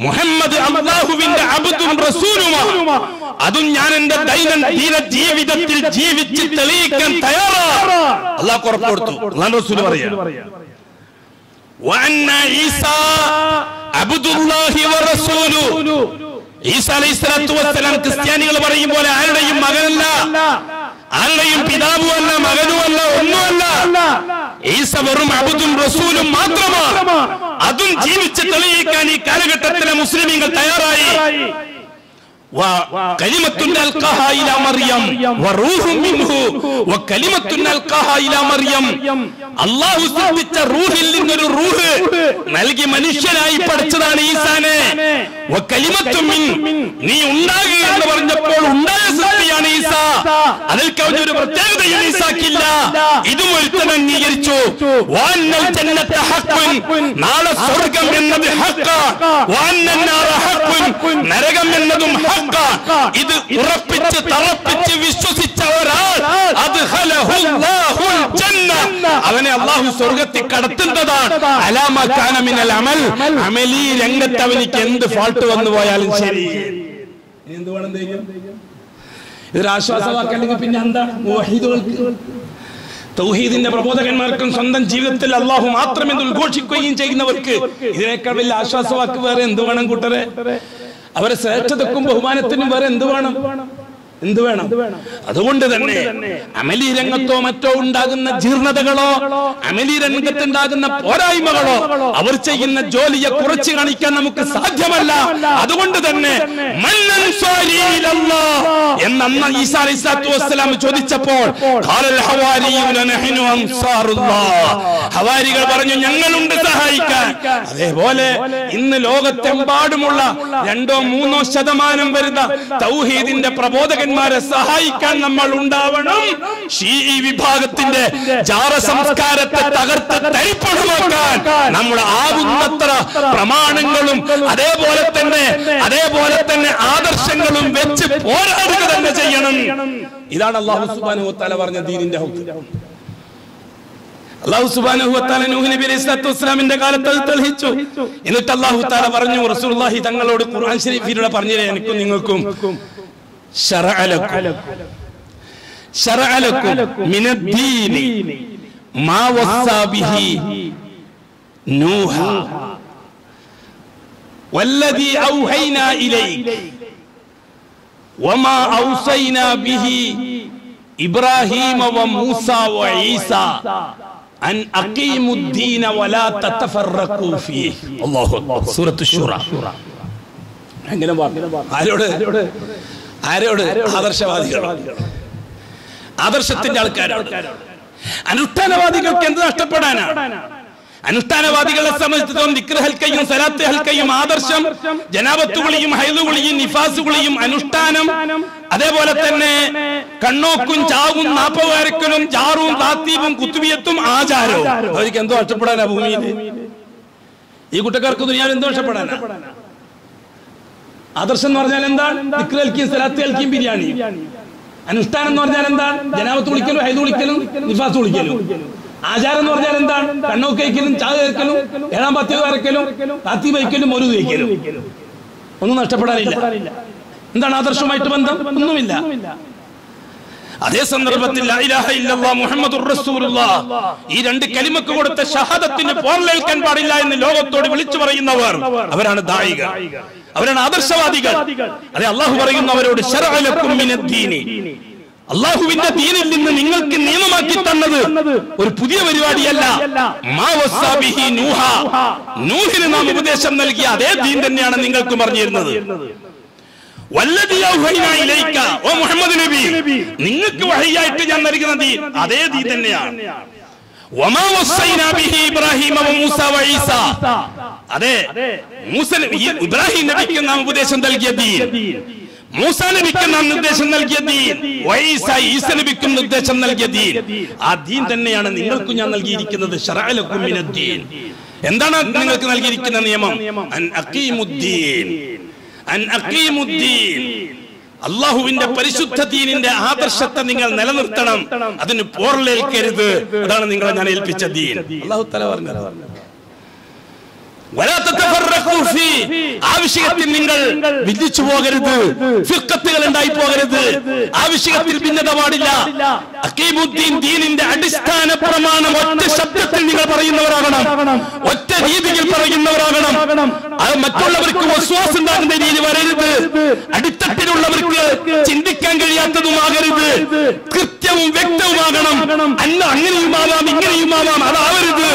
മുഹമ്മദ് അല്ലാഹുവിന്റെ അബ്ദും റസൂലുമാണ്, അതും ഞാൻ എന്റെ ദൈനംദിന ജീവിതത്തിൽ ജീവിച്ച് തെളിയിക്കാൻ തയ്യാറാണ്. അല്ലാഹു ഉറപ്പ് കൊടുത്തു. അല്ലാഹു റസൂൽ പറയാ വഅന്ന ഈസാ അബ്ദുല്ലാഹി വറസൂലു, ഈസാ അലൈഹിസ്സലാത്തു വസ്സലാം ക്രിസ്ത്യാനികൾ പറയും പോലെ ആരുടെയും മകനല്ല, ആരുടെയും പിതാവുമല്ല, മകനുമല്ല, ഒന്നുമല്ല. ഈസ വെറും അബ്ദും റസൂലും മാത്രമാണ്, അതും ജീവിച്ച് തെളിയിക്കാൻ ഈ കാലഘട്ടത്തിലെ മുസ്ലിമീങ്ങൾ തയ്യാറായി. وكلمة ألقاها إلى مريم وروح منه وكلمة ألقاها إلى مريم الله سبحانه روح للنور روح നൽകി മനുഷ്യനായി പഠിച്ചതാണ് ഈസാനെ. وكلمة من നീ ഉണ്ടാകുക എന്ന് പറഞ്ഞപ്പോൾ ഉണ്ടായ സൃഷ്ടിയാണ് ഈസ. അതിൽ കവിഞ്ഞ ഒരു പ്രത്യേകതയും ഈസാക്കില്ല. ഇതും ഒരുത്തൻ അംഗീകരിച്ചു. വഅന്നൽ ജന്നത ഹഖ്ഖുൻ, നാളെ സ്വർഗ്ഗം എന്നത് ഹഖ്ഖാണ്. വഅന്നൻ നാര ഹഖ്ഖുൻ, നരകം എന്നതും ഹഖ്ഖാണ്. ഇത് ഉറപ്പിച്ച് തറപ്പിച്ച് വിശ്വസിച്ച ഒരാൾ അദ്ഖലഹുല്ലാഹുൽ ജന്ന, അവനെ അല്ലാഹു സ്വർഗ്ഗത്തിൽ കടത്തുന്നതാണ്. അലാമാ കാന മിനൽ അമൽ, അമലി രംഗത്ത് അവനിക്ക് എന്ത് ഫാൾട്ട് വന്നു പോയാലും ശരി. ഇതൊരാശ്വാസവാക്കല്ലെങ്കിൽ പിന്നെ എന്താണ് മുവഹിദുകൾക്ക്, തൗഹീദിന്റെ പ്രബോധകന്മാർക്കും സ്വന്തം ജീവിതത്തിൽ അല്ലാഹു മാത്രം എന്ന് ഉദ്ഘോഷിക്കുകയും ചെയ്യുന്നവർക്ക് ഇതിനേക്കാൾ വലിയ ആശ്വാസവാക്ക് വേറെ എന്ത് വേണം കൂട്ടരെ? അവരെ ശ്രേഷ്ഠതക്കും ബഹുമാനത്തിനും വേറെ എന്ത് വേണം? അതുകൊണ്ട് തന്നെ അമലി രംഗത്തോ മറ്റോ ഉണ്ടാകുന്ന ജീർണതകളോ അമലി രംഗത്തുണ്ടാകുന്ന പോരായ്മകളോ അവർ ചെയ്യുന്ന ജോലിയെ കുറച്ച് കാണിക്കാൻ നമുക്ക് സാധ്യമല്ല. അതുകൊണ്ട് തന്നെ എന്നന്ന് ഈസ അലൈഹിസ്സലാത്തു വസ്സലാം ചോദിച്ചപ്പോൾ ഹവാരികൾ പറഞ്ഞു ഞങ്ങളുണ്ട് സഹായിക്കാൻ. അതേപോലെ ഇന്ന് ലോകത്തെമ്പാടുമുള്ള 2-3% വരുന്ന തൗഹീദിന്റെ പ്രബോധകൻ സഹായിക്കാൻ നമ്മൾ ഉണ്ടാവണം. ഷീഈ വിഭാഗത്തിന്റെ ജാറ സംസ്കാരത്തെ തകർത്ത് തരിപ്പണമാക്കാൻ നമ്മുടെ ആവുന്നത്ര പ്രമാണങ്ങളും അതേപോലെ തന്നെ ആദർശങ്ങളും വെച്ച് പോരാടുക തന്നെ ചെയ്യണം. ഇതാണ് അല്ലാഹു സുബ്ഹാനഹു വ തആല പറഞ്ഞ ദീനിന്റെ ഹുക്ക്. അല്ലാഹു സുബ്ഹാനഹു വ തആല നൂഹ് നബി അലൈഹി സ്വല്ലല്ലാഹു അലൈഹി വസല്ലമിന്റെ കാലത്ത് തെളിയിച്ചു. എന്നിട്ട് അല്ലാഹു തആല പറഞ്ഞു റസൂലുള്ളാഹി തങ്ങളോട് ഖുർആൻ ശരീഫിലൂടെ പറഞ്ഞില്ലേ എനിക്കും നിങ്ങൾക്കും شرع لكم من الدين ما وصى به نوح والذي أوحينا إليك وما أوصينا به إبراهيم وموسى وعيسى أن أقيموا الدين ولا تتفرقوا فيه. الله أكبر. سورة الشورى. ആരോട്? ആദർശവാദികളോട്, ആദർശത്തിന്റെ ആൾക്കാരോട്. അനുഷ്ഠാനവാദികൾക്ക് എന്ത് നഷ്ടപ്പെടാനാണ്? അനുഷ്ഠാനവാദികളെ സംബന്ധിച്ചിടത്തോളം ദിക്ർ ഹൽക്കയും സലാത്ത് ഹൽക്കയും ആദർശം, ജനാബത്തുകളിയും ഹൈലുകളിയും നിഫാസുകളിയും അനുഷ്ഠാനം, അതേപോലെ തന്നെ കണ്ണോക്കും ചാവും നാപ്പവരക്കലും ജാറും താത്തീവും കുത്തുബിയത്തും ആചാരവും. അവർക്ക് എന്തോ നഷ്ടപ്പെടാനാ ഭൂമിയിൽ? ഈ കുട്ടക്കാർക്ക് ദുനിയാവിൽ എന്തോ നഷ്ടപ്പെടാനാ? ആദർശം എന്ന് പറഞ്ഞാൽ എന്താ? ദിക്ർ ഹൽക്കയും സലാത്ത് ഹൽക്കയും ബിരിയാണി. അനുഷ്ഠാനം എന്ന് പറഞ്ഞാൽ എന്താ? ജനാബത്ത് വിളിക്കലും ഹൈദ് വിളിക്കലും നിഫാസ് വിളിക്കലും. ആചാരം എന്ന് പറഞ്ഞാൽ എന്താണ്? കണ്ണോക്കലും ചായ കേൾക്കലും ഏഴാം പത്തി വരക്കലും താത്തി വയ്ക്കലും ഒരു വയ്ക്കലും. ഒന്നും നഷ്ടപ്പെടാനില്ല. എന്താണ് ആദർശവുമായിട്ട് ബന്ധം? ഒന്നുമില്ല. അതേ സന്ദർഭത്തിൽ ലാ ഇലാഹ ഇല്ലല്ലാഹ് മുഹമ്മദുർ റസൂലുള്ളാഹ് ഈ രണ്ട് കലിമക്ക് കൊടുത്ത ഷഹാദത്തിന് പോർലേൽക്കാൻ പാടില്ല എന്ന് ലോകത്തോട് വിളിച്ചു പറയുന്നവർ അവരാണ് ദാഇകൾ, അവരാണ് ആദർശവാദികൾ. അതെ, അല്ലാഹു പറയുന്നവരോട് ശറഅ ലക്കും മിനദ്ദീനി, അള്ളാഹുവിന്റെ ദീനിൽ നിന്ന് നിങ്ങൾക്ക് നിയമമാക്കി തന്നത് ഒരു പുതിയ പരിപാടിയല്ല. നൂഹിന് നാം ഉപദേശം നൽകിയ അതേ ദീൻ തന്നെയാണ് നിങ്ങൾക്ക് പറഞ്ഞിരുന്നത്. ഓ മുഹമ്മദ് നബി, നിങ്ങൾക്ക് വഹ്യയായിട്ട് ഞാൻ നൽകുന്ന ദീൻ അതേ ദീൻ തന്നെയാണ്. അതെ, ഇബ്രാഹിം നബിക്ക് നാം ഉപദേശം നൽകിയ ദീൻ, മൂസാ നബിക്ക് നാം നിർദ്ദേശം നൽകിയ ദീൻ, വൈസാ ഈസാ നബിക്കും നിർദ്ദേശം നൽകിയ ദീൻ, ആ ദീൻ തന്നെയാണ് നിങ്ങൾക്കും ഞാൻ നൽകിയിരിക്കുന്നത്. ശറഅ ലക്കും മിനദ്ദീൻ, എന്താണ് നിങ്ങൾക്ക് നൽകിയിരിക്കുന്ന നിയമം? അൻ അഖീമുദ്ദീൻ, അൻ അഖീമുദ്ദീൻ, അല്ലാഹുവിന്റെ പരിശുദ്ധ ദീനിന്റെ ആദർശത്തെ നിങ്ങൾ നിലനിർത്തണം, അതിന് പോറലേൽക്കരുത്. അതാണ് നിങ്ങളെ ഞാൻ ഏൽപ്പിച്ച ദീൻ. അല്ലാഹു തആല പറഞ്ഞു ആവശ്യത്തിൽ നിങ്ങൾ വിധിച്ചു പോകരുത്, ഫിർഖത്തുകൾ ഉണ്ടായി പോകരുത്, ആവശ്യത്തിൽ ഭിന്നത പാടില്ല. അഖീമുദ്ദീൻ ദീനിന്റെ അടിസ്ഥാന പ്രമാണം ഒറ്റ ശബ്ദത്തിൽ നിങ്ങൾ പറയുന്നവരാകണം, ഒറ്റ രീതിയിൽ പറയുന്നവരാകണം. അത് മറ്റുള്ളവർക്ക് വിശ്വാസം ഉണ്ടാകുന്ന രീതി വരരുത്, അടിത്തട്ടിലുള്ളവർക്ക് ചിന്തിക്കാൻ കഴിയാത്തതുമാകരുത്, കൃത്യവും വ്യക്തവുമാകണം. അല്ല അങ്ങനെയുമാവാം ഇങ്ങനെയുമാവാം, അതാവരുത്.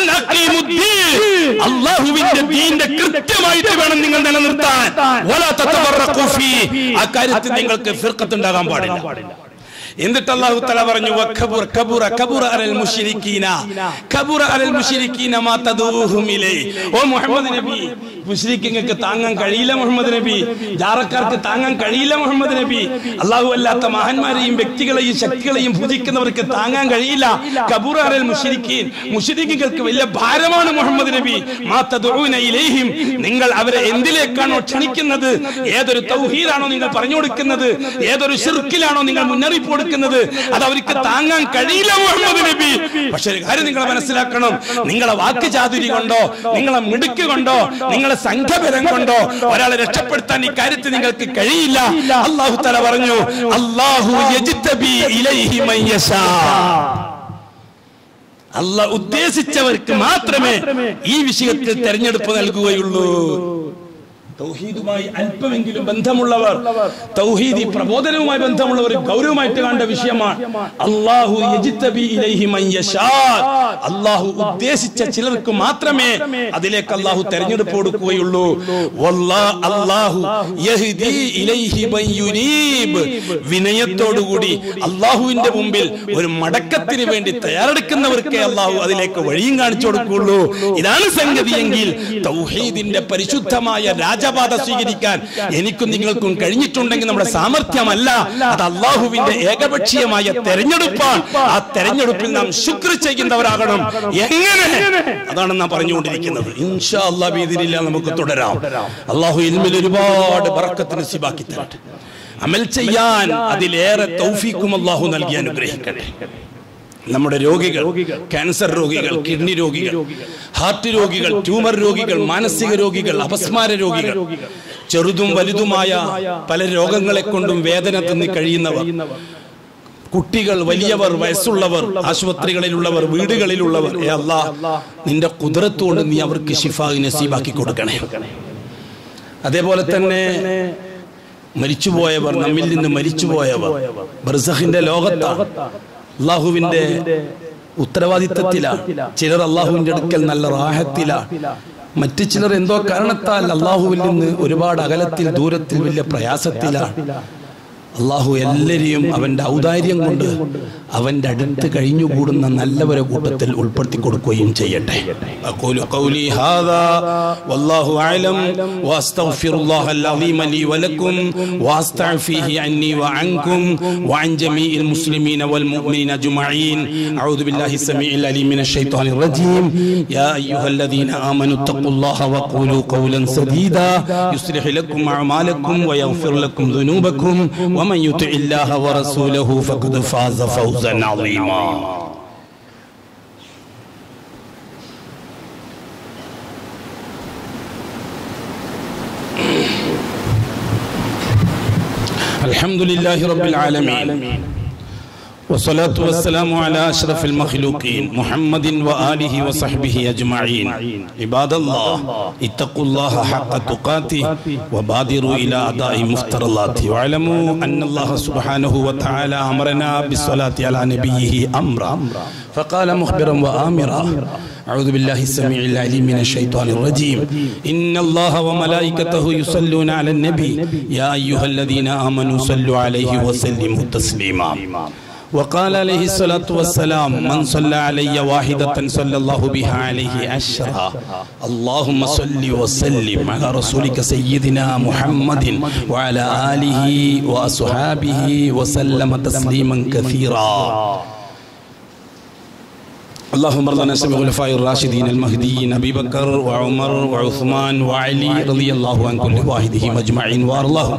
അൽ അഖീമുദ്ദീൻ, അല്ലാഹുവിന്റെ ദീനിനെ കൃത്യമായിട്ട് വേണം നിങ്ങൾ നിലനിർത്താൻ. വലാ തതഫറഖു ഫീ, ആ കാര്യത്തിൽ നിങ്ങൾക്ക് ഫിർഖത്ത് ഉണ്ടാകാൻ പാടില്ല. എന്നിട്ട് അല്ലാഹു തആല പറഞ്ഞു വഖബുർ കബുറ കബുറ അലൽ മുശ്രികീന കബുറ അലൽ മുശ്രികീന മാ തദൂഹും ഇലൈ. ഓ മുഹമ്മദ് നബി, മുശ്രികീങ്ങൾക്ക് താങ്ങാൻ കഴിയില്ല മുഹമ്മദ് നബി, ജാറക്കാർക്ക് താങ്ങാൻ കഴിയില്ല മുഹമ്മദ് നബി, അല്ലാഹു അല്ലാത്ത മഹാന്മാരെയും വ്യക്തികളെയും ശക്തികളെയും പൂജിക്കുന്നവർക്ക് താങ്ങാൻ കഴിയില്ല. കബുറ അലൽ മുശ്രികീൻ, മുശ്രികീങ്ങൾക്ക് വലിയ ഭാരമാണ് മുഹമ്മദ് നബി. മാ തദഊന ഇലൈഹിം, നിങ്ങൾ അവരെ എന്തിലേക്കാണോ ക്ഷണിക്കുന്നത്, ഏതൊരു തൗഹീദാണോ നിങ്ങൾ പറഞ്ഞു കൊടുക്കുന്നത്, ഏതൊരു ശിർക്കിലാണോ നിങ്ങൾ മുന്നറിയിപ്പ് കൊടുക്കുന്നത്, അത് അവർക്ക് താങ്ങാൻ കഴിയില്ല മുഹമ്മദ് നബി. പക്ഷേ ഒരു കാര്യം നിങ്ങൾ മനസ്സിലാക്കണം, നിങ്ങളെ വാക്ക് ചാതുരി കൊണ്ടോ നിങ്ങളെ മിടുക്ക് കൊണ്ടോ നിങ്ങളെ സംഘബലം കൊണ്ടോ ഒരാളെ രക്ഷപ്പെടുത്താൻ ഈ കാര്യത്തിൽ നിങ്ങൾക്ക് കഴിയില്ല. അല്ലാഹു തആല പറഞ്ഞു അല്ലാഹു യജ്തബി ഇലൈഹി മൻ യശാ, അല്ലാഹു ഉദ്ദേശിച്ചവർക്ക് മാത്രമേ ഈ വിഷയത്തിൽ തെരഞ്ഞെടുപ്പ് നൽകുകയുള്ളൂ. തൗഹീദുമായി അല്പമെങ്കിലും ബന്ധമുള്ളവർ, തൗഹീദി പ്രബോധനവുമായി ബന്ധമുള്ളവർ ഗൗരവമായിട്ട് കണ്ട വിഷയമാണ്. അല്ലാഹു യജ്തബി ഇലൈഹി മൻ യശാ, അല്ലാഹു ഉദ്ദേശിച്ച ചിലർക്ക് മാത്രമേ അതിലേക്ക് അല്ലാഹു തെരഞ്ഞെടുപ്പ് കൊടുക്കുകയുള്ളൂ. വല്ലാഹു അല്ലാഹു യഹ്ദി ഇലൈഹി മൻ യുനീബ്, വിനയത്തോടുകൂടി അല്ലാഹുവിന്റെ മുമ്പിൽ ഒരു മടക്കത്തിന് വേണ്ടി തയ്യാറെടുക്കുന്നവർക്ക് അല്ലാഹു അതിലേക്ക് വഴിയും കാണിച്ചു കൊടുക്കുകയുള്ളൂ. ഇതാണ് സംഗതിയെങ്കിൽ തൗഹീദിന്റെ പരിശുദ്ധമായ രാജ പാത സ്വീകരിക്കാൻ എനിക്കും നിങ്ങൾക്കും കഴിഞ്ഞിട്ടുണ്ടെങ്കിൽ നമ്മുടെ സാമർത്ഥ്യമല്ല, അത് അല്ലാഹുവിന്റെ ഏകപക്ഷീയമായ തെരഞ്ഞെടുപ്പാണ്. ആ തെരഞ്ഞെടുപ്പിൽ നാം ശുക്ർ ചെയ്യുന്നവരാകണം. എങ്ങനെ? അതാണ് നാം പറഞ്ഞുകൊണ്ടിരിക്കുന്നത്. ഇൻഷാ അല്ലാഹ് ബിഇذനില്ലാഹ് നമുക്ക് തുടരാം. അല്ലാഹു ഇൽമിൽ ഒരുപാട് ബറക്കത്തിന് നസീബാക്കി തരട്ടെ. അമൽ ചെയ്യാൻ അതിലേറെ തൗഫീഖും അല്ലാഹു നൽകി അനുഗ്രഹിക്കട്ടെ. നമ്മുടെ രോഗികൾ, ക്യാൻസർ രോഗികൾ, കിഡ്നി രോഗികൾ, ഹാർട്ട് രോഗികൾ, ട്യൂമർ രോഗികൾ, മാനസിക രോഗികൾ, അപസ്മാര രോഗികൾ, ചെറുതും വലുതുമായ പല രോഗങ്ങളെ കൊണ്ടും വേദന തന്നി കഴിയുന്നവർ, കുട്ടികൾ, വലിയവർ, വയസ്സുള്ളവർ, ആശുപത്രികളിലുള്ളവർ, വീടുകളിലുള്ളവർ, ഏ അല്ലാഹ് നിന്റെ ഖുദ്റത്ത് കൊണ്ട് നീ അവർക്ക് ശിഫാ നസീബാക്കി കൊടുക്കണേ. അതേപോലെ തന്നെ മരിച്ചുപോയവർ, നമ്മിൽ നിന്ന് മരിച്ചുപോയവർ, ബർസഖിന്റെ ലോകത്താണ്, അല്ലാഹുവിന്റെ ഉത്തരവാദിത്തത്തിലാണ്. ചിലർ അല്ലാഹുവിന്റെ അടുക്കൽ നല്ല റാഹത്തിലാണ്, മറ്റു ചിലർ എന്തോ കാരണത്താൽ അല്ലാഹുവിൽ നിന്ന് ഒരുപാട് അകലത്തിൽ, ദൂരത്തിൽ, വലിയ പ്രയാസത്തിലാണ്. അള്ളാഹു എല്ലാവരെയും അവൻ്റെ ഔദാര്യം കൊണ്ട് അവൻ്റെ അടുത്ത് കഴിഞ്ഞുകൂടുന്ന നല്ലവരെ കൂട്ടത്തിൽ ഉൾപ്പെടുത്തി കൊടുക്കുകയും ചെയ്യട്ടെ. അഖൂലു ഖൗലി ഹാദാ വല്ലാഹു അഅലം വഅസ്തഗ്ഫിറുല്ലാഹൽ അലീം ലി വലക്കും വഅസ്തഗ്ഫിഹി അന്നി വഅൻകും വഅൻ ജമീഇൽ മുസ്ലിമീന വൽ മുഅ്മിനീന അജ്മഈൻ. അഊദു ബില്ലാഹി സമീഇൽ അലീം മിനശ് ശൈത്വാനിർ റജീം. യാ അയ്യുഹല്ലദീന ആമനു തഖുല്ലാഹ വഖൂലു ഖൗലൻ സദീദാ യുസ്ലിഹ് ലക്കും അഅ്മാലക്കും വയഗ്ഫിർ ലക്കും ദുനൂബക്കും. ومن يطع الله ورسوله فقد فاز فوزا عظيما. الحمد لله رب العالمين والصلاة والسلام على أشرف المخلوقين محمد وآله وصحبه أجمعين. عباد الله اتقوا الله حق تقاته وبادروا إلى أداء مفترضاته واعلموا أن الله سبحانه وتعالى أمرنا بالصلاة على نبيه أمرا فقال مخبرا وآمرا: أعوذ بالله السميع العليم من الشيطان الرجيم. إن الله وملائكته يصلون على النبي يا أيها الذين آمنوا صلوا عليه وسلموا تسليما. وقال عليه الصلاة والسلام: من صلى علي واحدة صلى الله بها عليه عشرا. اللهم صل وسلم على رسولك سيدنا محمد وعلى آله وأصحابه وسلم تسليما كثيرا. اللهم ارضنا عن الخلفاء الراشدين المهديين ابي بكر وعمر وعثمان وعلي رضي الله عن كل واحدهم اجمعين وارضاهم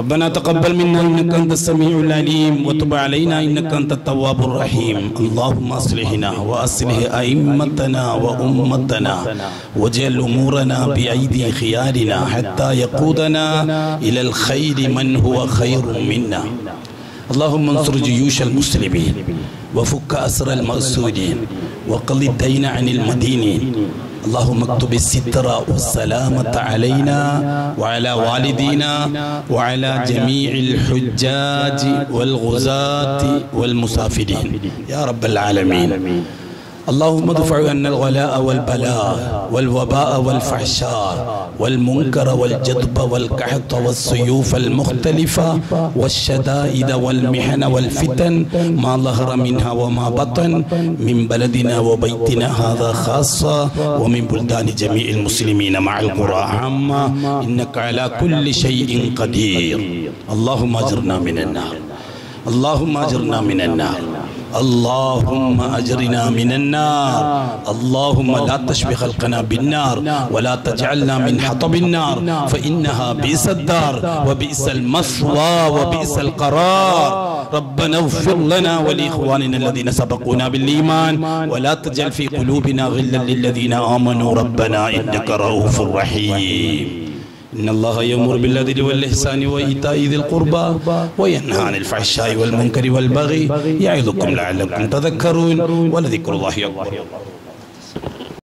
ربنا تقبل منا إنك أنت السميع العليم وتب علينا إنك أنت التواب الرحيم. اللهم أصلحنا وأصلح أئمتنا وأمتنا واجعل أمورنا بأيدي خيارنا حتى يقودنا إلى الخير من هو خير منا. اللهم انصر جيوش المسلمين وفك أسر المأسورين وقل الدين عن المدينين. اللهم اكتب الستر والسلامة علينا وعلى والدينا وعلى جميع الحجاج والغزاة والمسافرين يا رب العالمين. اللهم ادفع عنا الغلاء والبلاء والوباء والفحشاء والمنكر والجدب والقحط والسيوف المختلفة والشدائد والمحن والفتن ما ظهر منها وما بطن من بلدنا وبيتنا هذا خاصة ومن بلدان جميع المسلمين مع القرى عامة إنك على كل شيء قدير. اللهم أجرنا من النار. اللهم أجرنا من النار. اللهم أجرنا من النار. اللهم لا تشبه خلقنا بالنار ولا تجعلنا من حطب النار فإنها بئس الدار وبئس المثوى وبئس القرار. ربنا اغفر لنا ولإخواننا الذين سبقونا بالإيمان ولا تجعل في قلوبنا غلا للذين آمنوا ربنا إنك رؤوف رحيم. إن الله يأمر بالعدل والإحسان وإيتاء ذي القربى وينهى عن الفحشاء والمنكر والبغي يعظكم لعلكم تذكرون ولذكر الله أكبر.